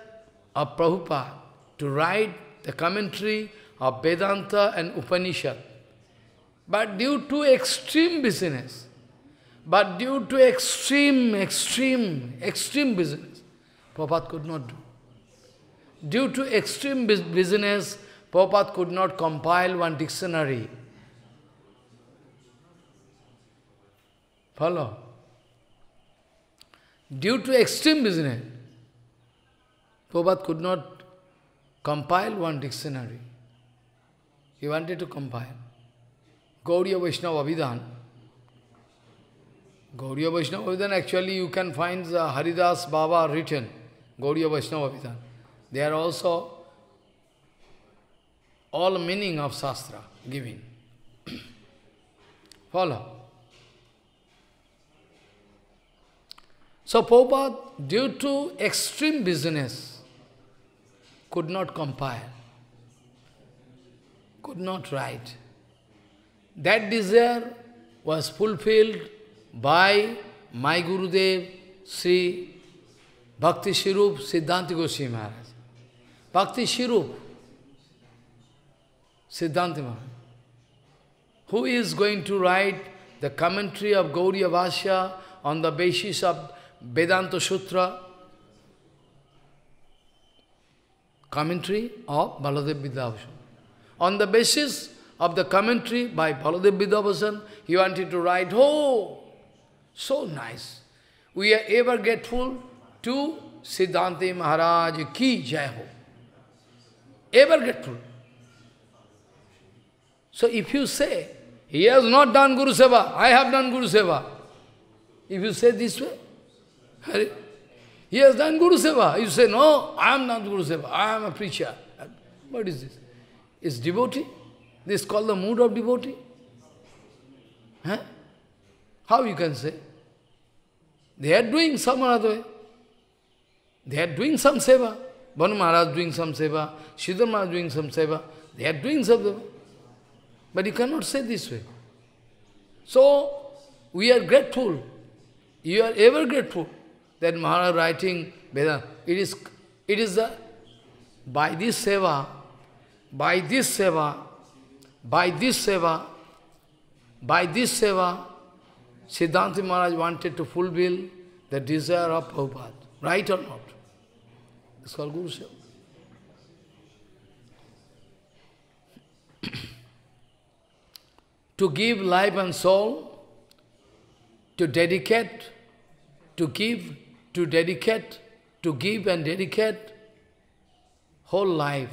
of Prabhupada to write the commentary of Vedanta and Upanishad. But due to extreme business, extreme business, Prabhupada could not do. Due to extreme business, Prabhupada could not compile one dictionary. Follow? Due to extreme business, Prabhupada could not compile one dictionary. He wanted to compile Gaudiya Vaishnava Vidhan. Gaudiya Vaishnava Vidhan, actually you can find the Haridas Baba written, Gaudiya Vaishnava Vidhan. They are also all meaning of Shastra giving. Follow? So Prabhupada, due to extreme business, could not compile, could not write. That desire was fulfilled by my Gurudev, Sri Bhakti Sirup Siddhanta Goswami Maharaj. Bhakti Sirup Siddhanta Maharaj, who is going to write the commentary of Gaudiya Bhashya on the basis of Vedanta Sutra, commentary of Baladev Vidyabhushan. On the basis of the commentary by Baladev Vidyabhushan, he wanted to write, oh, so nice. We are ever grateful to Siddhanti Maharaj ki jai ho. Ever grateful. So if you say, he has not done Guru Seva, I have done Guru Seva. If you say this way, he has done Guru Seva. You say, no, I am not Guru Seva, I am a preacher. What is this? It's devotee. This is called the mood of devotee. Huh? How you can say? They are doing some other way. They are doing some seva. Banu Maharaj doing some seva. Sridhar Maharaj doing some seva. They are doing some seva. But you cannot say this way. So, we are grateful. You are ever grateful. Then Maharaj writing Vedanta. It is the, by this seva, Siddhanta Maharaj wanted to fulfill the desire of Prabhupada. Right or not? It's called Guru Seva. To give life and soul, to give and dedicate whole life,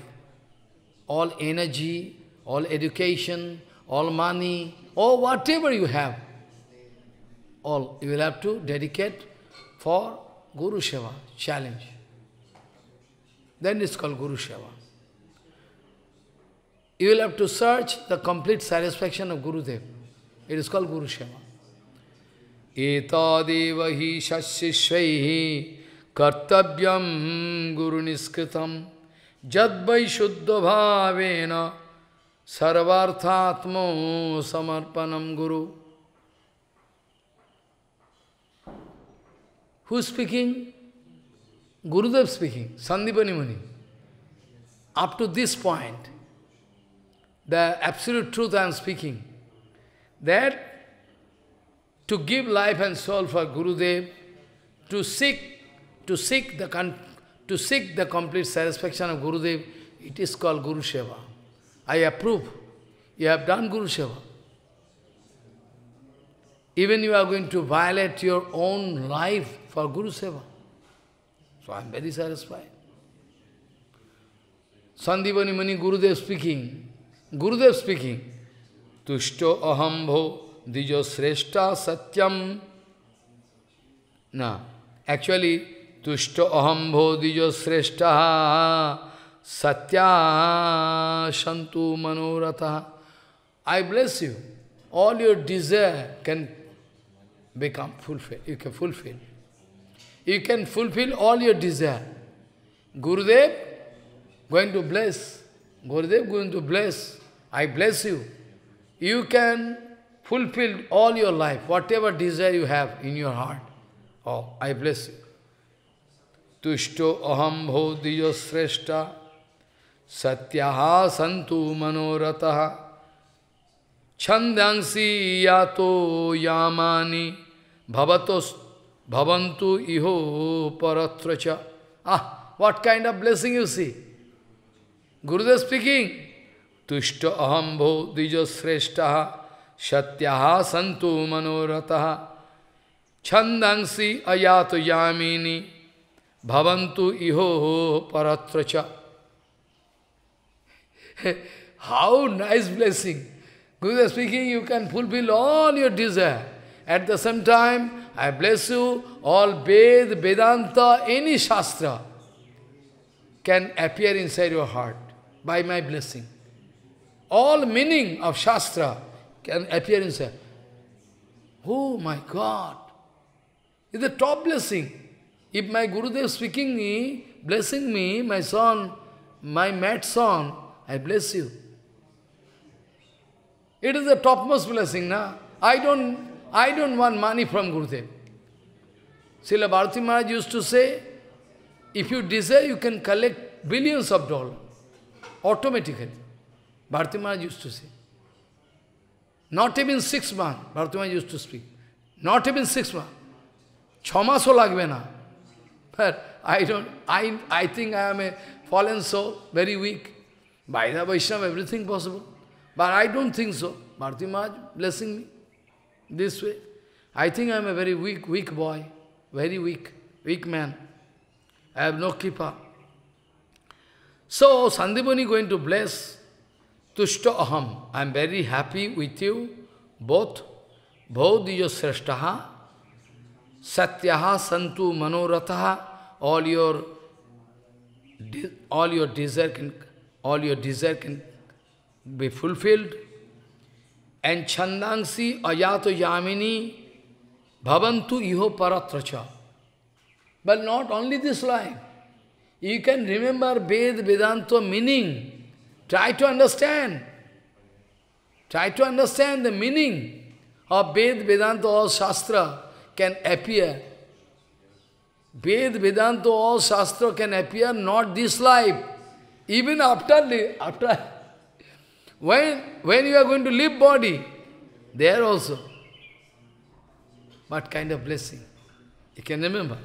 all energy, all education, all money, or whatever you have, all you will have to dedicate for Guru Seva, challenge. Then it's called Guru Seva. You will have to search the complete satisfaction of Gurudev. It is called Guru Seva. Eta devahi shashishvaihi kartavyam guru niskritam jadvai shuddha bhavena sarvarthatmo samarpanam guru. Who is speaking? Gurudev speaking, Sandipani Muni. Up to this point, the absolute truth I am speaking, that to give life and soul for Gurudev, to seek the complete satisfaction of Gurudev, it is called Guru Seva. I approve. You have done Guru Seva. Even you are going to violate your own life for Guru Seva. So I am very satisfied. Sandipani Muni, Gurudev speaking. Gurudev speaking, Tushto ahambho dijo sreshta satyam. No, actually, Tushto ahambho dijo sreshta satya shantu manorata. I bless you. All your desire can become fulfilled. You can fulfill. You can fulfill all your desire. Gurudev going to bless. Gurudev going to bless. I bless you. You can fulfill all your life, whatever desire you have in your heart. Oh, I bless you. Tushto aham bhodiyo sreshta satyaha santu manorataha chandyansi yato yamani bhavatos bhavantu iho paratracha. Ah, what kind of blessing you see? Gurudev speaking. Tushta aham bho dijo sreshtaha satyaha santu manorataha chandangsi ayato yamini bhavantu iho paratracha. How nice blessing! Gurudev speaking, you can fulfill all your desire. At the same time, I bless you, all Ved, Vedanta, any Shastra can appear inside your heart by my blessing. All meaning of Shastra can appear inside. Oh my God! It's the top blessing. If my Gurudev speaking me, blessing me, my son, my mad son, I bless you. It is the topmost blessing, na? I don't want money from Gurudev. Srila Bharati Maharaj used to say, if you desire, you can collect billions of dollars automatically. Bharati Maharaj used to say. Not even 6 months, Bharati Maharaj used to speak. Not even 6 months. 6 months lagbe na. But I think I am a fallen soul, very weak. By the Vaishnava, everything possible. But I don't think so. Bharati Maharaj blessing me this way. I think I am a very weak boy. Very weak man. I have no keeper. So, Sandipani going to bless. Tushta aham. I am very happy with you both. Bhaudhiyo srashtaha, satyaha santu manorataha. All your desire can be fulfilled. And chandangsi ayato yamini bhavantu iho paratracha. But not only this life. You can remember Ved, Vedanta meaning. Try to understand the meaning of Ved, Vedanta or Shastra can appear Ved, Vedanta, all Shastra can appear, not this life. Even after when you are going to leave body, there also. What kind of blessing? You can remember.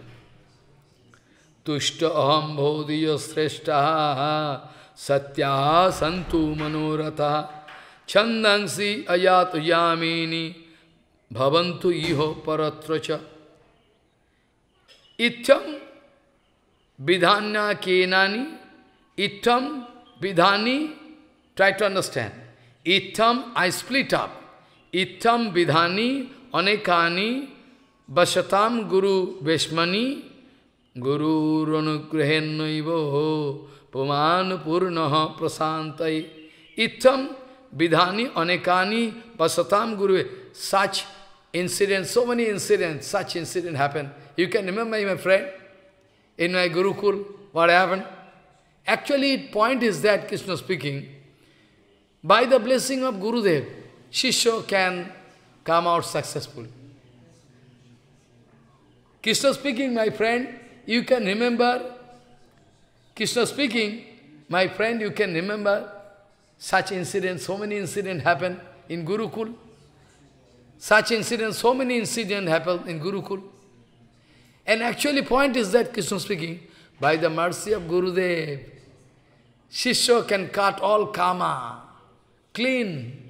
Tushta aham bhodiya sreshtaha satya santu manorataha chandansi ayatu yamini bhavantu iho paratracha इत्थम विधान्या केनानी इत्थम विधानी try to understand इत्थम I split up इत्थम विधानी अनेकानी वशताम गुरु वैष्मणि गुरुरनुग्रहेणैव पुमान पूर्णः प्रशान्तै इत्थम विधानी अनेकानी वशताम गुरु सच incidents, so many incidents, such incident happened. You can remember, my friend, in my Gurukul, what happened? Actually, point is that, Krishna speaking, by the blessing of Gurudev, Shishya can come out successfully. Krishna speaking, my friend, you can remember, Krishna speaking, my friend, you can remember such incidents, so many incidents happened in Gurukul. Such incidents, so many incidents happened in Gurukul. And actually point is that, Krishna speaking, by the mercy of Gurudev, Shishya can cut all karma, clean,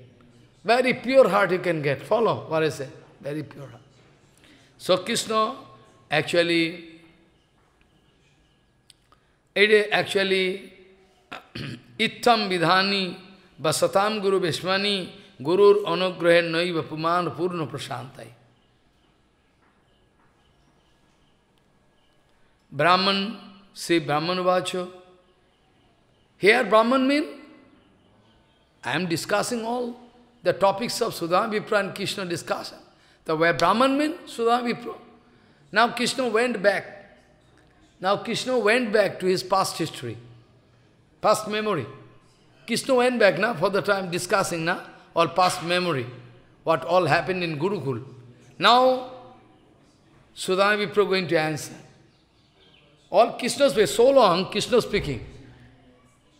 very pure heart you can get. Follow what I say, very pure heart. So Krishna actually, ittam vidhani, vasatam guru vishmani, Gurur anugrahen naiva puman purna prasantai. Brahman, say Brahman vacho. Here Brahman means, I am discussing all the topics of Sudama Vipra and Krishna discussion. So where Brahman means, Sudama Vipra. Now Krishna went back. Now Krishna went back to his past history, past memory. Krishna went back now for the time discussing now. Or past memory, what all happened in Gurukul. Now, Sudama Vipra going to answer. All Krishna's way, so long Krishna speaking.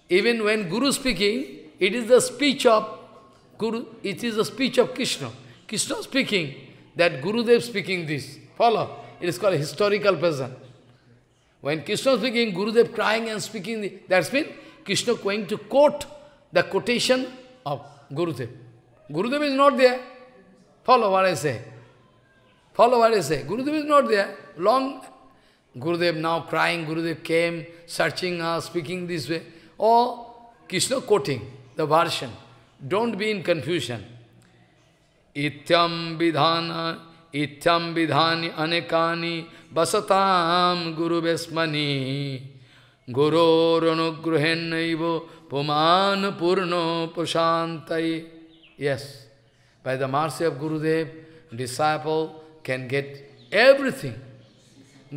Even when Guru speaking, it is the speech of Guru, it is the speech of Krishna. Krishna speaking, that Gurudev speaking this. Follow? It is called historical present. When Krishna speaking, Gurudev crying and speaking this. That means Krishna going to quote the quotation of Gurudev. Gurudev is not there. Follow what I say. Follow what I say. Gurudev is not there. Long Gurudev now crying, Gurudev came, searching us, speaking this way. Or Krishna quoting the version. Don't be in confusion. Ityam vidhana, ityam vidhani anekani, vasatam guru vesmani, guru ranugruhen naivo, Puman purno prashantai. Yes. By the mercy of Gurudev, disciple can get everything.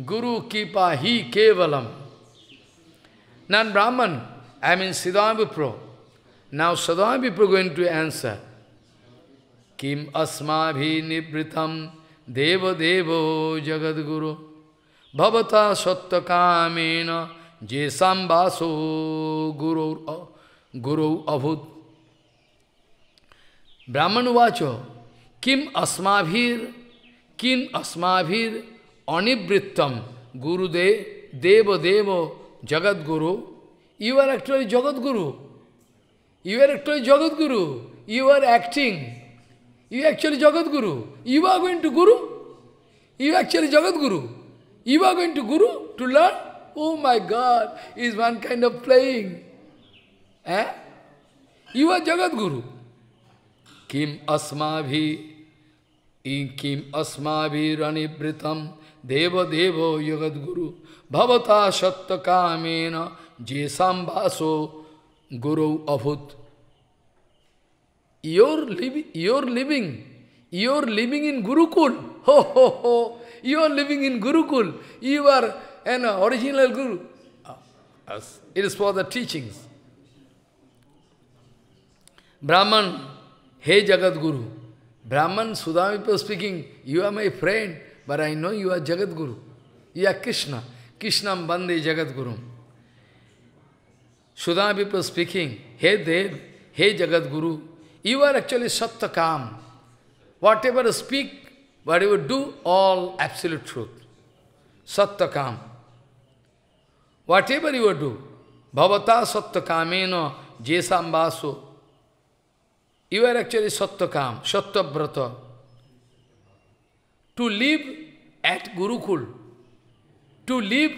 Guru kipa hi kevalam. Now Brahman, I mean Sudama Vipra. Now Sudama Vipra going to answer. Kim asmabhi nibritam deva devo jagadguru bhavata satyakamena jesam baso guru abhut. Brahman vacho kim asmabhir anibrittam guru deva devo jagat guru. You are actually jagat guru. You are actually jagat guru. You are acting. You are actually jagat guru. You are going to guru. You are actually jagat guru. You are going to guru to learn. Oh my God, is one kind of playing. Eh? You are Jagat Guru. Kim asmabhi ranibritam deva devo Jagat Guru bhavata shatyakamena jesam baso guru abhut. You're living in Gurukul. Ho ho ho. You're living in Gurukul. You are an original Guru. It is for the teachings. Brahman, hey Jagat Guru. Brahman, Sudama Vipra speaking, you are my friend, but I know you are Jagat Guru. या Krishna, Krishnam Bande Jagadgurum. Sudama Vipra speaking, Hey Dev, Hey Jagadguru, you are actually Satyakam. Whatever speak, whatever do, all absolute truth. Satyakam. Whatever you do, Bhavata Satyakameno Jesambhaso. You are actually Satyakam, Satyavrata. To live at Gurukul, to live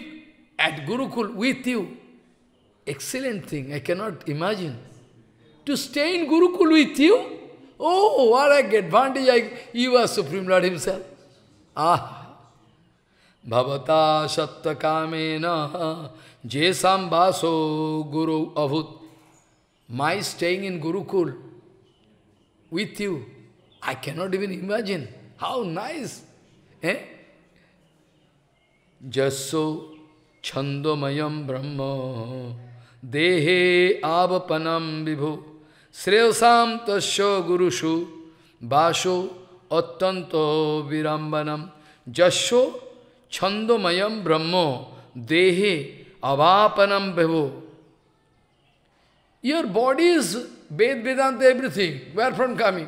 at Gurukul with you, excellent thing, I cannot imagine. To stay in Gurukul with you, oh, what an advantage, you are Supreme Lord Himself. Ah, Bhavata Satyakamena Jesambhaso Guru Avut. My staying in Gurukul with you, I cannot even imagine. How nice! Eh? Jasso chandomayam brahma dehe avapanam vibhu shreyasam tasya gurushu basho attanto virambanam. Jasso chandomayam brahma dehe avapanam vibhu. Your body is Ved, Vedanta, everything. Where from coming?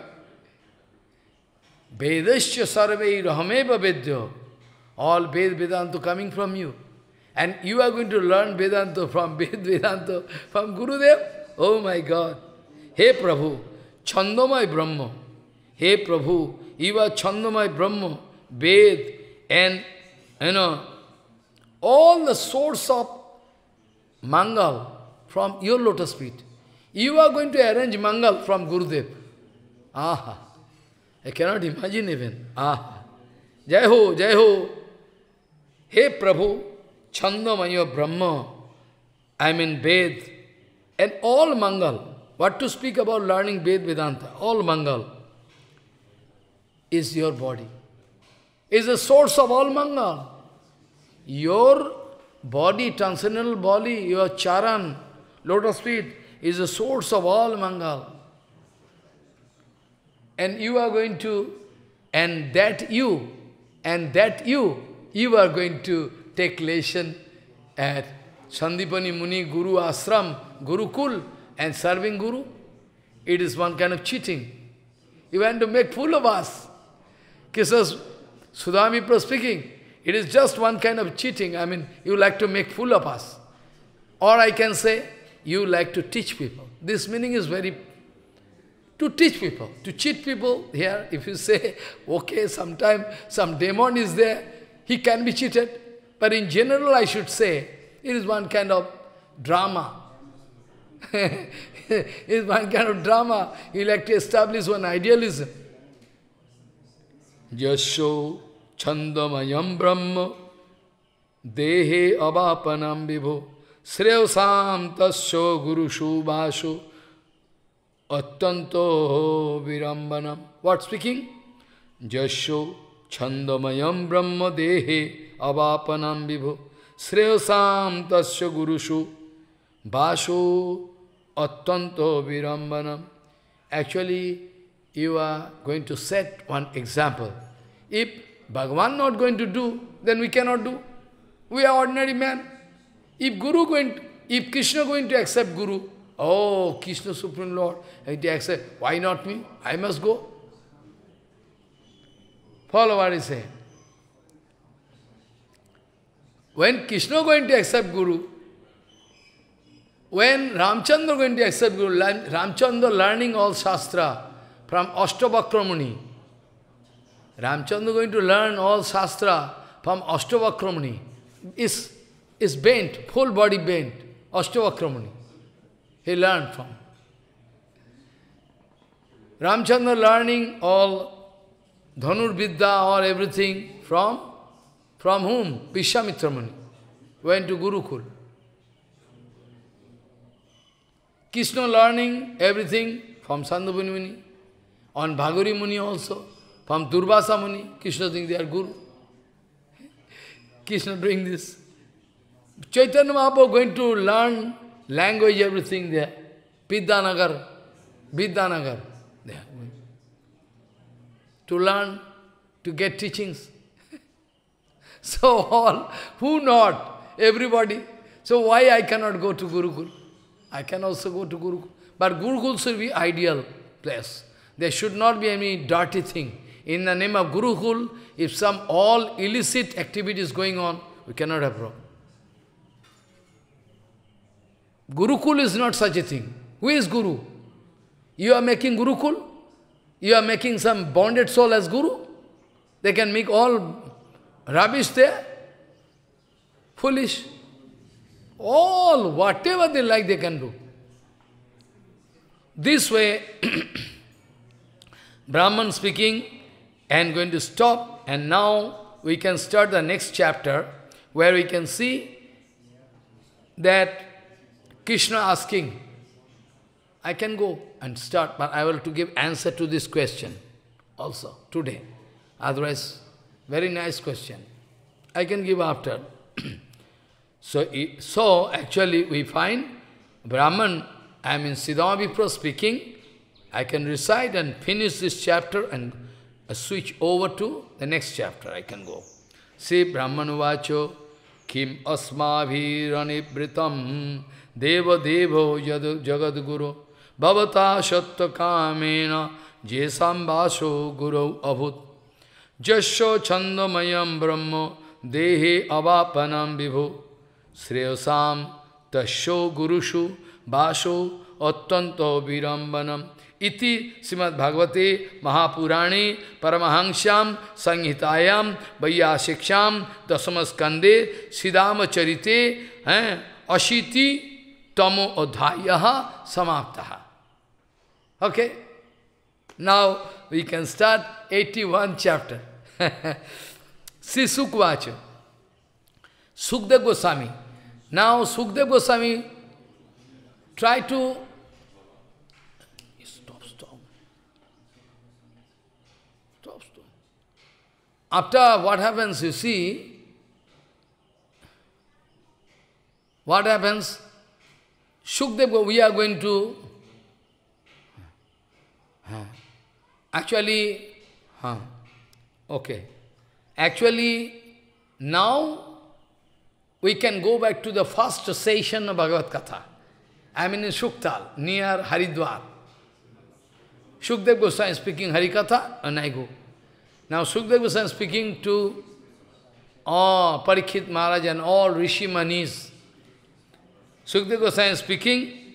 Vedasya sarve rahameva vedyo. All Ved, Vedanta coming from you. And you are going to learn Vedanta from Ved, Vedanta, from Gurudev. Oh my God. Hey Prabhu, Chandamai Brahma. Hey Prabhu, you are Chandamai Brahma, Ved, and, you know, all the source of Mangal from your lotus feet. You are going to arrange Mangal from Gurudev. Aha. I cannot imagine even. Ah, Jai Ho, Jai Ho. Hey Prabhu, Chandamaya Brahma, I mean Ved, and all Mangal. What to speak about learning Ved Vedanta? All Mangal is your body. Is the source of all Mangal. Your body, transcendental body, your charan, lotus feet, is the source of all Mangal. And you are going to, you are going to take lesson at Sandipani Muni Guru Ashram, Gurukul, and serving Guru. It is one kind of cheating. You want to make fool of us. Keshav Sudama Vipra speaking, it is just one kind of cheating. I mean, you like to make fool of us. Or I can say, you like to teach people. This meaning is very... To teach people, to cheat people here, if you say, okay, sometime some demon is there, he can be cheated. But in general, I should say, it is one kind of drama. It is one kind of drama. You like to establish one idealism. Yasho chandamayam brahma dehe avapanam vibho shreyasam tasyo gurushu basho attanto virambanam. What speaking? Jasho chandamayam brahma dehe avapanam vibho shreyasam tasya gurushu basho attanto virambanam. Actually, you are going to set one example. If Bhagavan not going to do, then we cannot do. We are ordinary man. If Guru going, if Krishna going to accept Guru, oh, Krishna Supreme Lord, and they accept, why not me? I must go. Follow what he said. When Krishna going to accept Guru, when Ramchandra going to accept Guru, Ramchandra learning all Shastra from Ashtavakra Muni. Ramchandra going to learn all Shastra from Ashtavakra Muni. Is bent, full body bent, Ashtavakra Muni. He learned from. Ramchandra learning all Dhanurvidya or everything from whom? Vishyamitra Muni. Went to Gurukul. Krishna learning everything from Sandipani Muni. On Bhaguri Muni also. From Durvasa Muni. Krishna thinks they are Guru. Krishna doing this. Chaitanya Mahaprabhu going to learn language, everything there. Vidyanagar, Vidyanagar. There. To learn, to get teachings. So all, who not? Everybody. So why I cannot go to Gurukul? I can also go to Gurukul. But Gurukul should be ideal place. There should not be any dirty thing. In the name of Gurukul, if some all illicit activities going on, we cannot have problem. Gurukul is not such a thing. Who is Guru? You are making Gurukul? You are making some bonded soul as Guru? They can make all rubbish there? Foolish. All, whatever they like, they can do. This way, Brahman speaking, and going to stop, and now we can start the next chapter, where we can see that Krishna asking, I can go and start, but I will to give answer to this question also today. Otherwise, very nice question. I can give after. So actually we find Brahman, I am in Sudama Vipra speaking, I can recite and finish this chapter and switch over to the next chapter. I can go. See Brahman Vacho Kim Asmabhiranibhritam Deva Devo Jagad Guru Bhavata Shatta Kamena Jesambhaso Guru Abhut Jasho Chandamayam Brahmo Dehe Avapanam Vibhu Shreyasam Tasho Gurushu Basho Attanto Virambanam Iti Srimad Bhagavate Mahapurane Paramahangshyam Sanghitayam Vayasiksham Dasamaskande Siddhama Charite Ashiti Tamo Adhyaha Samaptaha. Okay? Now we can start 81 chapter. Sri Sukvacha. Sukhadeva Goswami. Now Sukhadeva Goswami try to stop. After what happens, you see, what happens? Sukhadeva, we are going to actually now we can go back to the first session of Bhagavad Katha. I am in Shuktal, near Haridwar. Sukhadeva Goswami is speaking Harikatha, and I go. Now Sukhadeva Goswami is speaking to Parikshit Maharaj and all Rishi Manis. Sukhadeva Goswami is speaking,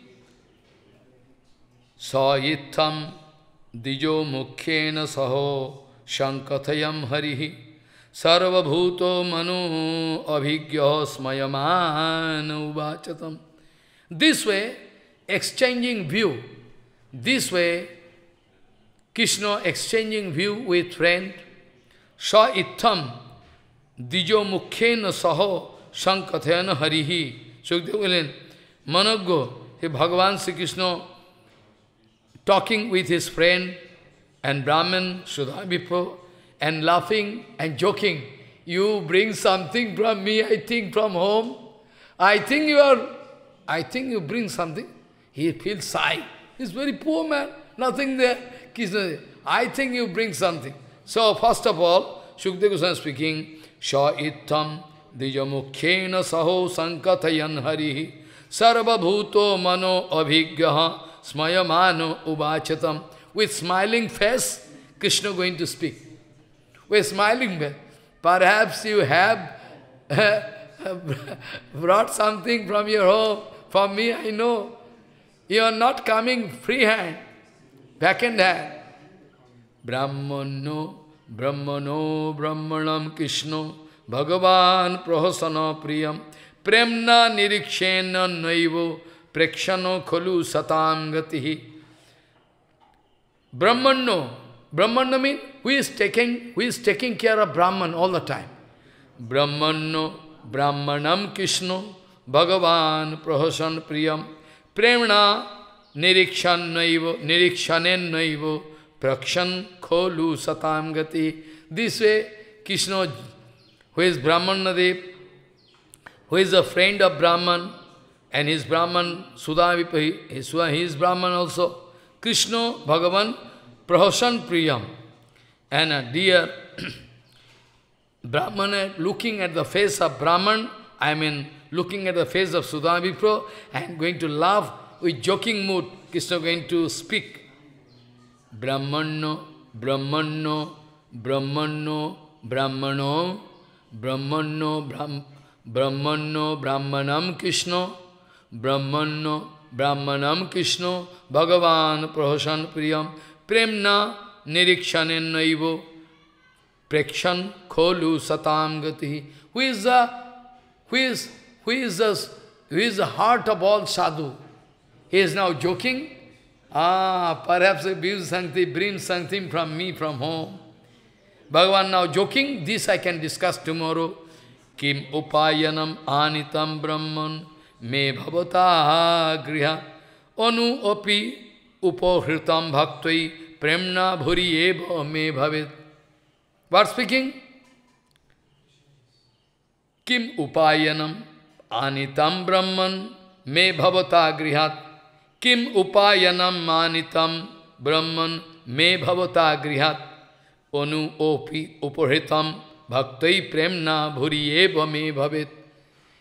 Sa yittham dijo mukhyena saho shankathayam harihi sarva bhuto manu abhigya smayaman uvachatam. This way, exchanging view. This way, Krishna exchanging view with friend. Sa ittham dijo mukhyena saho shankathayam harihi. Sukhadeva Goswami, Managgo, he Bhagavan Sri Krishna talking with his friend and Brahman, Sudama Vipra, and laughing and joking. You bring something from me, I think from home. I think you bring something. He feels shy. He's very poor man, nothing there. Krishna, I think you bring something. So first of all, Sukhadeva Goswami speaking, Sa ittham Dijamukhena saho sankatayan harihi sarvabhuto mano abhigyaha smayamano ubachatam. With smiling face, Krishna going to speak. With smiling face. Perhaps you have brought something from your home. From me, I know. You are not coming freehand, backhand hand. Brahmano, brahmano, brahmanam Krishna. Bhagavan prahasana priyam premna nirikshena naivo prekshano kholu satam gatihi. Brahmano. Brahmano means who is taking care of Brahman all the time. Brahmano, brahmanam Krishna, Bhagavan prahasana priyam premna nirikshane naivo prekshan kholu satam gatihi. This way, Krishna, who is Brahmanadev, who is a friend of Brahman, and his Brahman, Sudama Vipra, he is Brahman also. Krishna, Bhagavan, Prahasana Priyam, and a dear Brahmana, looking at the face of Brahman, I mean, looking at the face of Sudama Vipra, and going to laugh with joking mood, Krishna going to speak. Brahmano, Brahmano, Brahmano, Brahmano, Brahmano, Brahmano, Brahmanam Krishna, Brahmano, Brahmanam Krishna, Bhagavan Prahasana Priyam, Premna, Nirikshanen Naivo, Prekshan Kholu Satam Gatihi. Who is the heart of all sadhu? He is now joking. Ah, perhaps abuse something, bring something from me, from home. Bhagavan now joking, this I can discuss tomorrow. Kim upayanam anitam brahman me bhavataha griha anu api upohritam bhaktoi premna bhuri eva me bhavet. What speaking? Kim upayanam anitam brahman me bhavataha grihat. Kim upayanam manitam brahman me bhavata grihat onu opi upohitam bhaktai premna bhuriyeva me bhavet.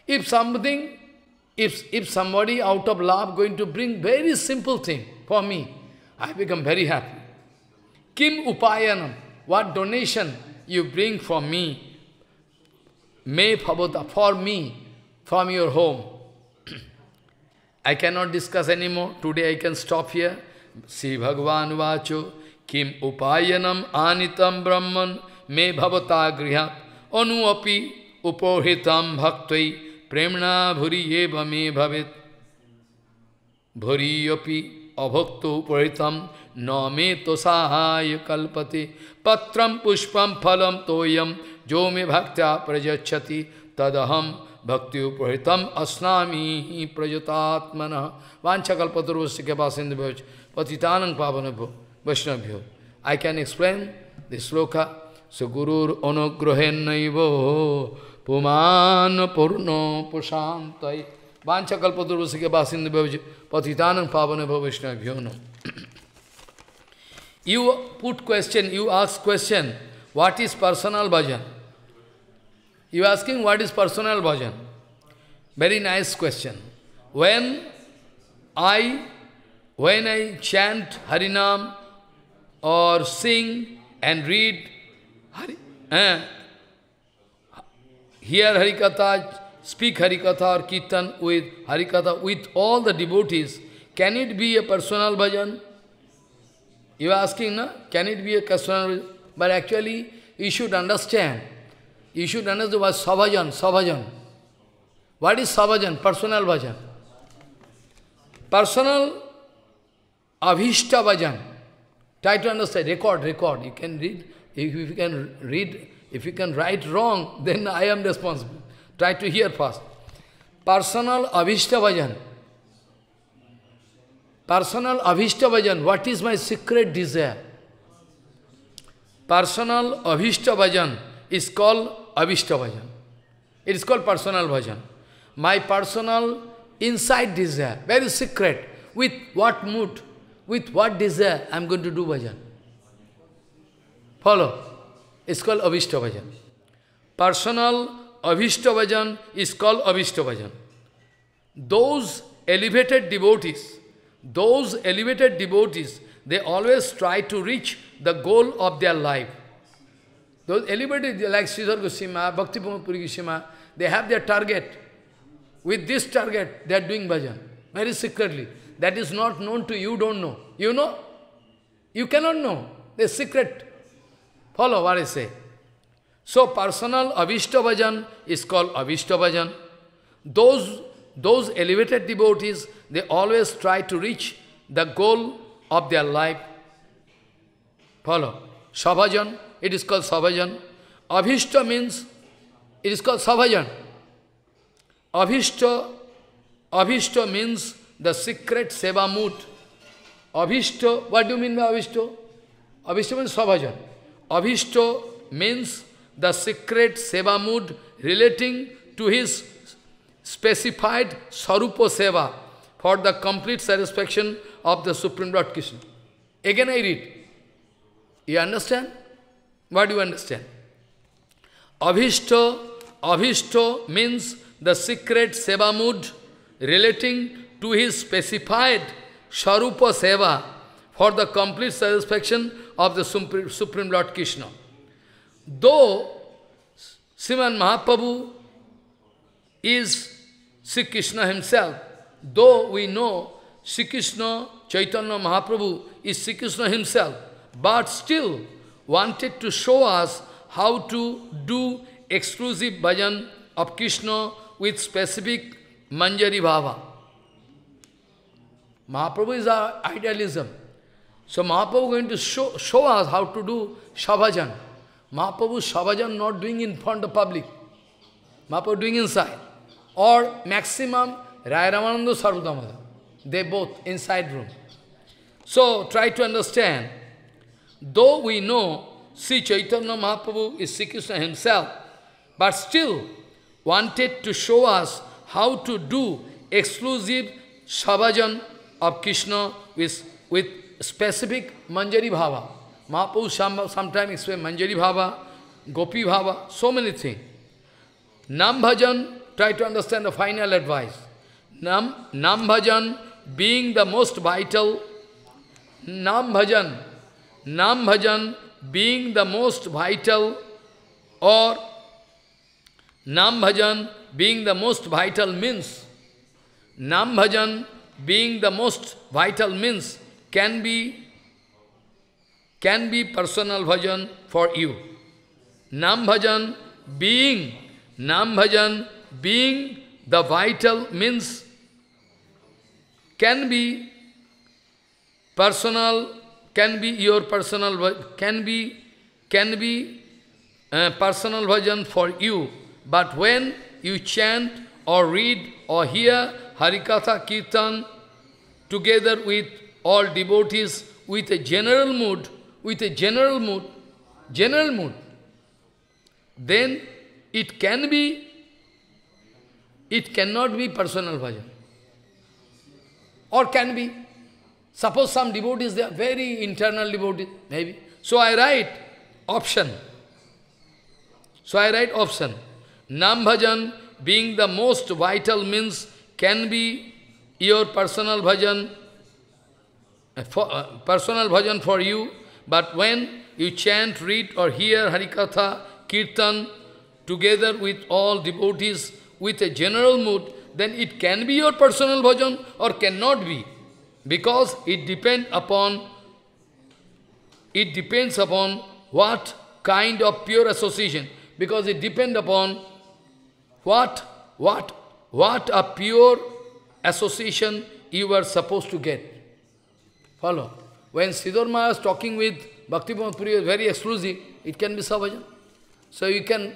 If somebody out of love going to bring very simple thing for me, I become very happy. Kim upayanam, what donation you bring for me, me bhavata, for me, from your home. I cannot discuss anymore. Today I can stop here. Sri Bhagavan Vacho, Kim Upayanam Anitam Brahman Me Bhavata Grihat Anu Api Upohitam Bhaktoi Premna Bhuri Eva Me Bhavet Bhuri Api Abhakto Upohitam Na Me Tosahaya Kalpati Patram Pushpam Phalam Toyam Jo Me Bhaktya Prajachati Tadaham Bhakti uprahitam asnami prajatatmana vanchakalpatarvastikapasindabhyo patitanam pavanabhyo vaishnavabhyo. I can explain this sloka. So Gurur onograhenaivo puman purno pusantai vanchakalpatarvastikapasindabhyo patitanam pavanabhyo vaishnavabhyo. You put question, you ask question, what is personal bhajan? You are asking what is personal bhajan? Very nice question. When I chant Harinam or sing and read hear Harikatha, speak Harikatha or Kirtan with Harikatha with all the devotees, can it be a personal bhajan? You are asking, no? Can it be a personal bhajan? But actually you should understand. You should understand what Savajan, Savajan. What is Savajan? Personal bhajan. Personal Abhishta bhajan. Try to understand. Record, record. You can read. If you can read, if you can write wrong, then I am responsible. Try to hear first. Personal Abhishta bhajan. Personal Abhishta bhajan. What is my secret desire? Personal Abhishta bhajan is called Abhishta bhajan. It is called personal bhajan. My personal inside desire, very secret. With what mood, with what desire I am going to do bhajan. Follow? It's called Abhishta bhajan. Personal Abhishta bhajan is called Abhishta bhajan. Those elevated devotees, they always try to reach the goal of their life. Those elevated, like Sridhar Goswami, Bhakti Puri Goswami, they have their target. With this target, they are doing bhajan, very secretly. That is not known to you, don't know. You know? You cannot know. They secret. Follow what I say. So, personal Abhishta bhajan is called Abhishta bhajan. Those elevated devotees, they always try to reach the goal of their life. Follow. Sabhajan. It is called Savajan. Abhishta means, it is called Savajan. Abhishta means the secret seva mood. Abhishta, what do you mean by Abhishta? Abhishta means Savajan. Abhishta means the secret seva mood relating to his specified Sarupa Seva for the complete satisfaction of the Supreme Lord Krishna. Again I read. You understand? What do you understand? Abhishto, Abhishto means the secret seva mood relating to his specified Sharupa Seva for the complete satisfaction of the Supreme Lord Krishna. Though Sriman Mahaprabhu is Sri Krishna himself, though we know Sri Krishna, Chaitanya Mahaprabhu is Sri Krishna himself, but still wanted to show us how to do exclusive bhajan of Krishna with specific manjari bhava. Mahaprabhu is our idealism. So Mahaprabhu is going to show us how to do Shabhajan. Mahaprabhu Shabhajan not doing in front of public. Mahaprabhu doing inside. Or maximum Rai Ramananda Sarvadamada. They both inside room. So try to understand. Though we know Sri Chaitanya Mahaprabhu is Sri Krishna himself, but still wanted to show us how to do exclusive Shabhajan of Krishna with specific manjari bhava. Mahaprabhu sometimes explains manjari bhava, gopi bhava, so many things. Nam bhajan, try to understand the final advice. Nam bhajan being the most vital. Nam bhajan being the most vital, or Nam bhajan being the most vital means, Nam bhajan being the most vital means can be personal bhajan for you. Nam bhajan being the vital means can be personal bhajan for you. But when you chant or read or hear Harikatha Kirtan together with all devotees with a general mood, then it cannot be personal bhajan. Or can be. Suppose some devotees, they are very internal devotees, maybe. So I write option. Nam bhajan being the most vital means can be your personal bhajan for you, but when you chant, read or hear Harikatha, Kirtan together with all devotees with a general mood, then it can be your personal bhajan or cannot be, because it depends upon what kind of pure association, because it depends upon what a pure association you are supposed to get. Follow? When Sridhar Maharaj is talking with Bhakti Puri, very exclusive, it can be Shabhajan. So you can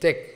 take.